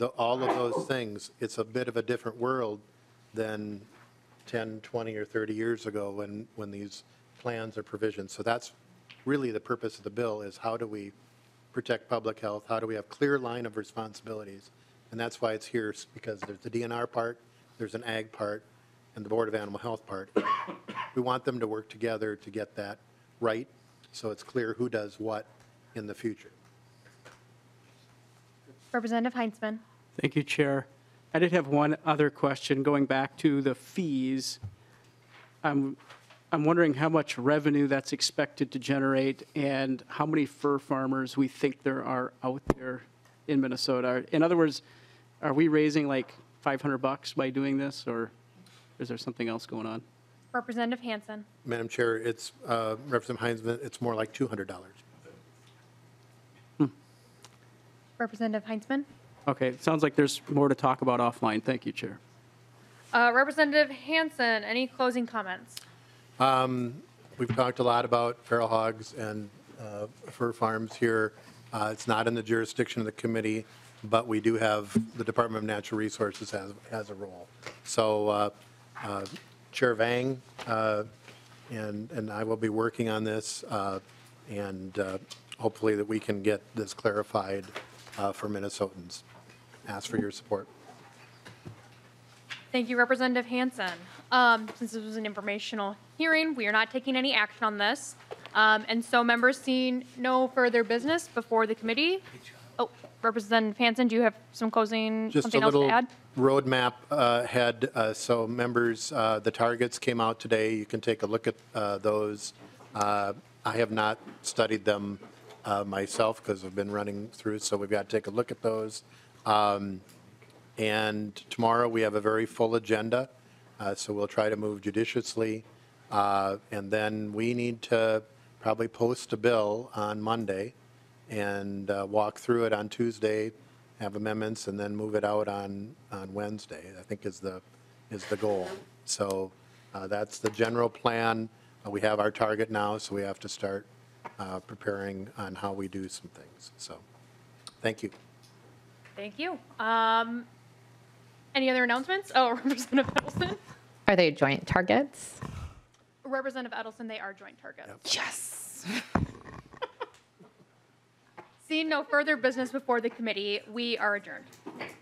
The, all of those things. It's a bit of a different world than ten, twenty, or thirty years ago when, when these plans are provisioned. So that's really the purpose of the bill, is how do we protect public health? How do we have clear line of responsibilities? And that's why it's here, because there's the D N R part, there's an ag part, and the Board of Animal Health part. We want them to work together to get that right, so it's clear who does what in the future. Representative Heinzman. Thank you, Chair. I did have one other question going back to the fees. I'm, I'm wondering how much revenue that's expected to generate and how many fur farmers we think there are out there in Minnesota. In other words, are we raising like five hundred bucks by doing this, or is there something else going on? Representative Hansen. Madam Chair, it's uh, Representative Heinzman, it's more like two hundred dollars. Hmm. Representative Heinzman. Okay, it sounds like there's more to talk about offline. Thank you, Chair. Uh, Representative Hansen, any closing comments? Um, we've talked a lot about feral hogs and uh, fur farms here. Uh, it's not in the jurisdiction of the committee, but we do have the Department of Natural Resources has, has a role. So uh, uh, Chair Vang uh, and, and I will be working on this, uh, and uh, hopefully that we can get this clarified uh, for Minnesotans. Ask for your support. Thank you, Representative Hansen. Um, since this was an informational hearing, we are not taking any action on this. Um, and so members, seeing no further business before the committee. Oh, Representative Hansen, do you have some closing, just something else to add? Just a little roadmap uh, ahead. Uh, so members, uh, the targets came out today. You can take a look at uh, those. Uh, I have not studied them uh, myself because I've been running through, so we've got to take a look at those. Um, and tomorrow we have a very full agenda, uh, so we'll try to move judiciously. Uh, and then we need to probably post a bill on Monday and uh, walk through it on Tuesday, have amendments, and then move it out on, on Wednesday, I think is the, is the goal. So uh, that's the general plan. Uh, we have our target now, so we have to start uh, preparing on how we do some things. So thank you. Thank you. Um, any other announcements? Oh, Representative Edelson. Are they joint targets? Representative Edelson, they are joint targets. Yep. Yes. Seeing no further business before the committee, we are adjourned.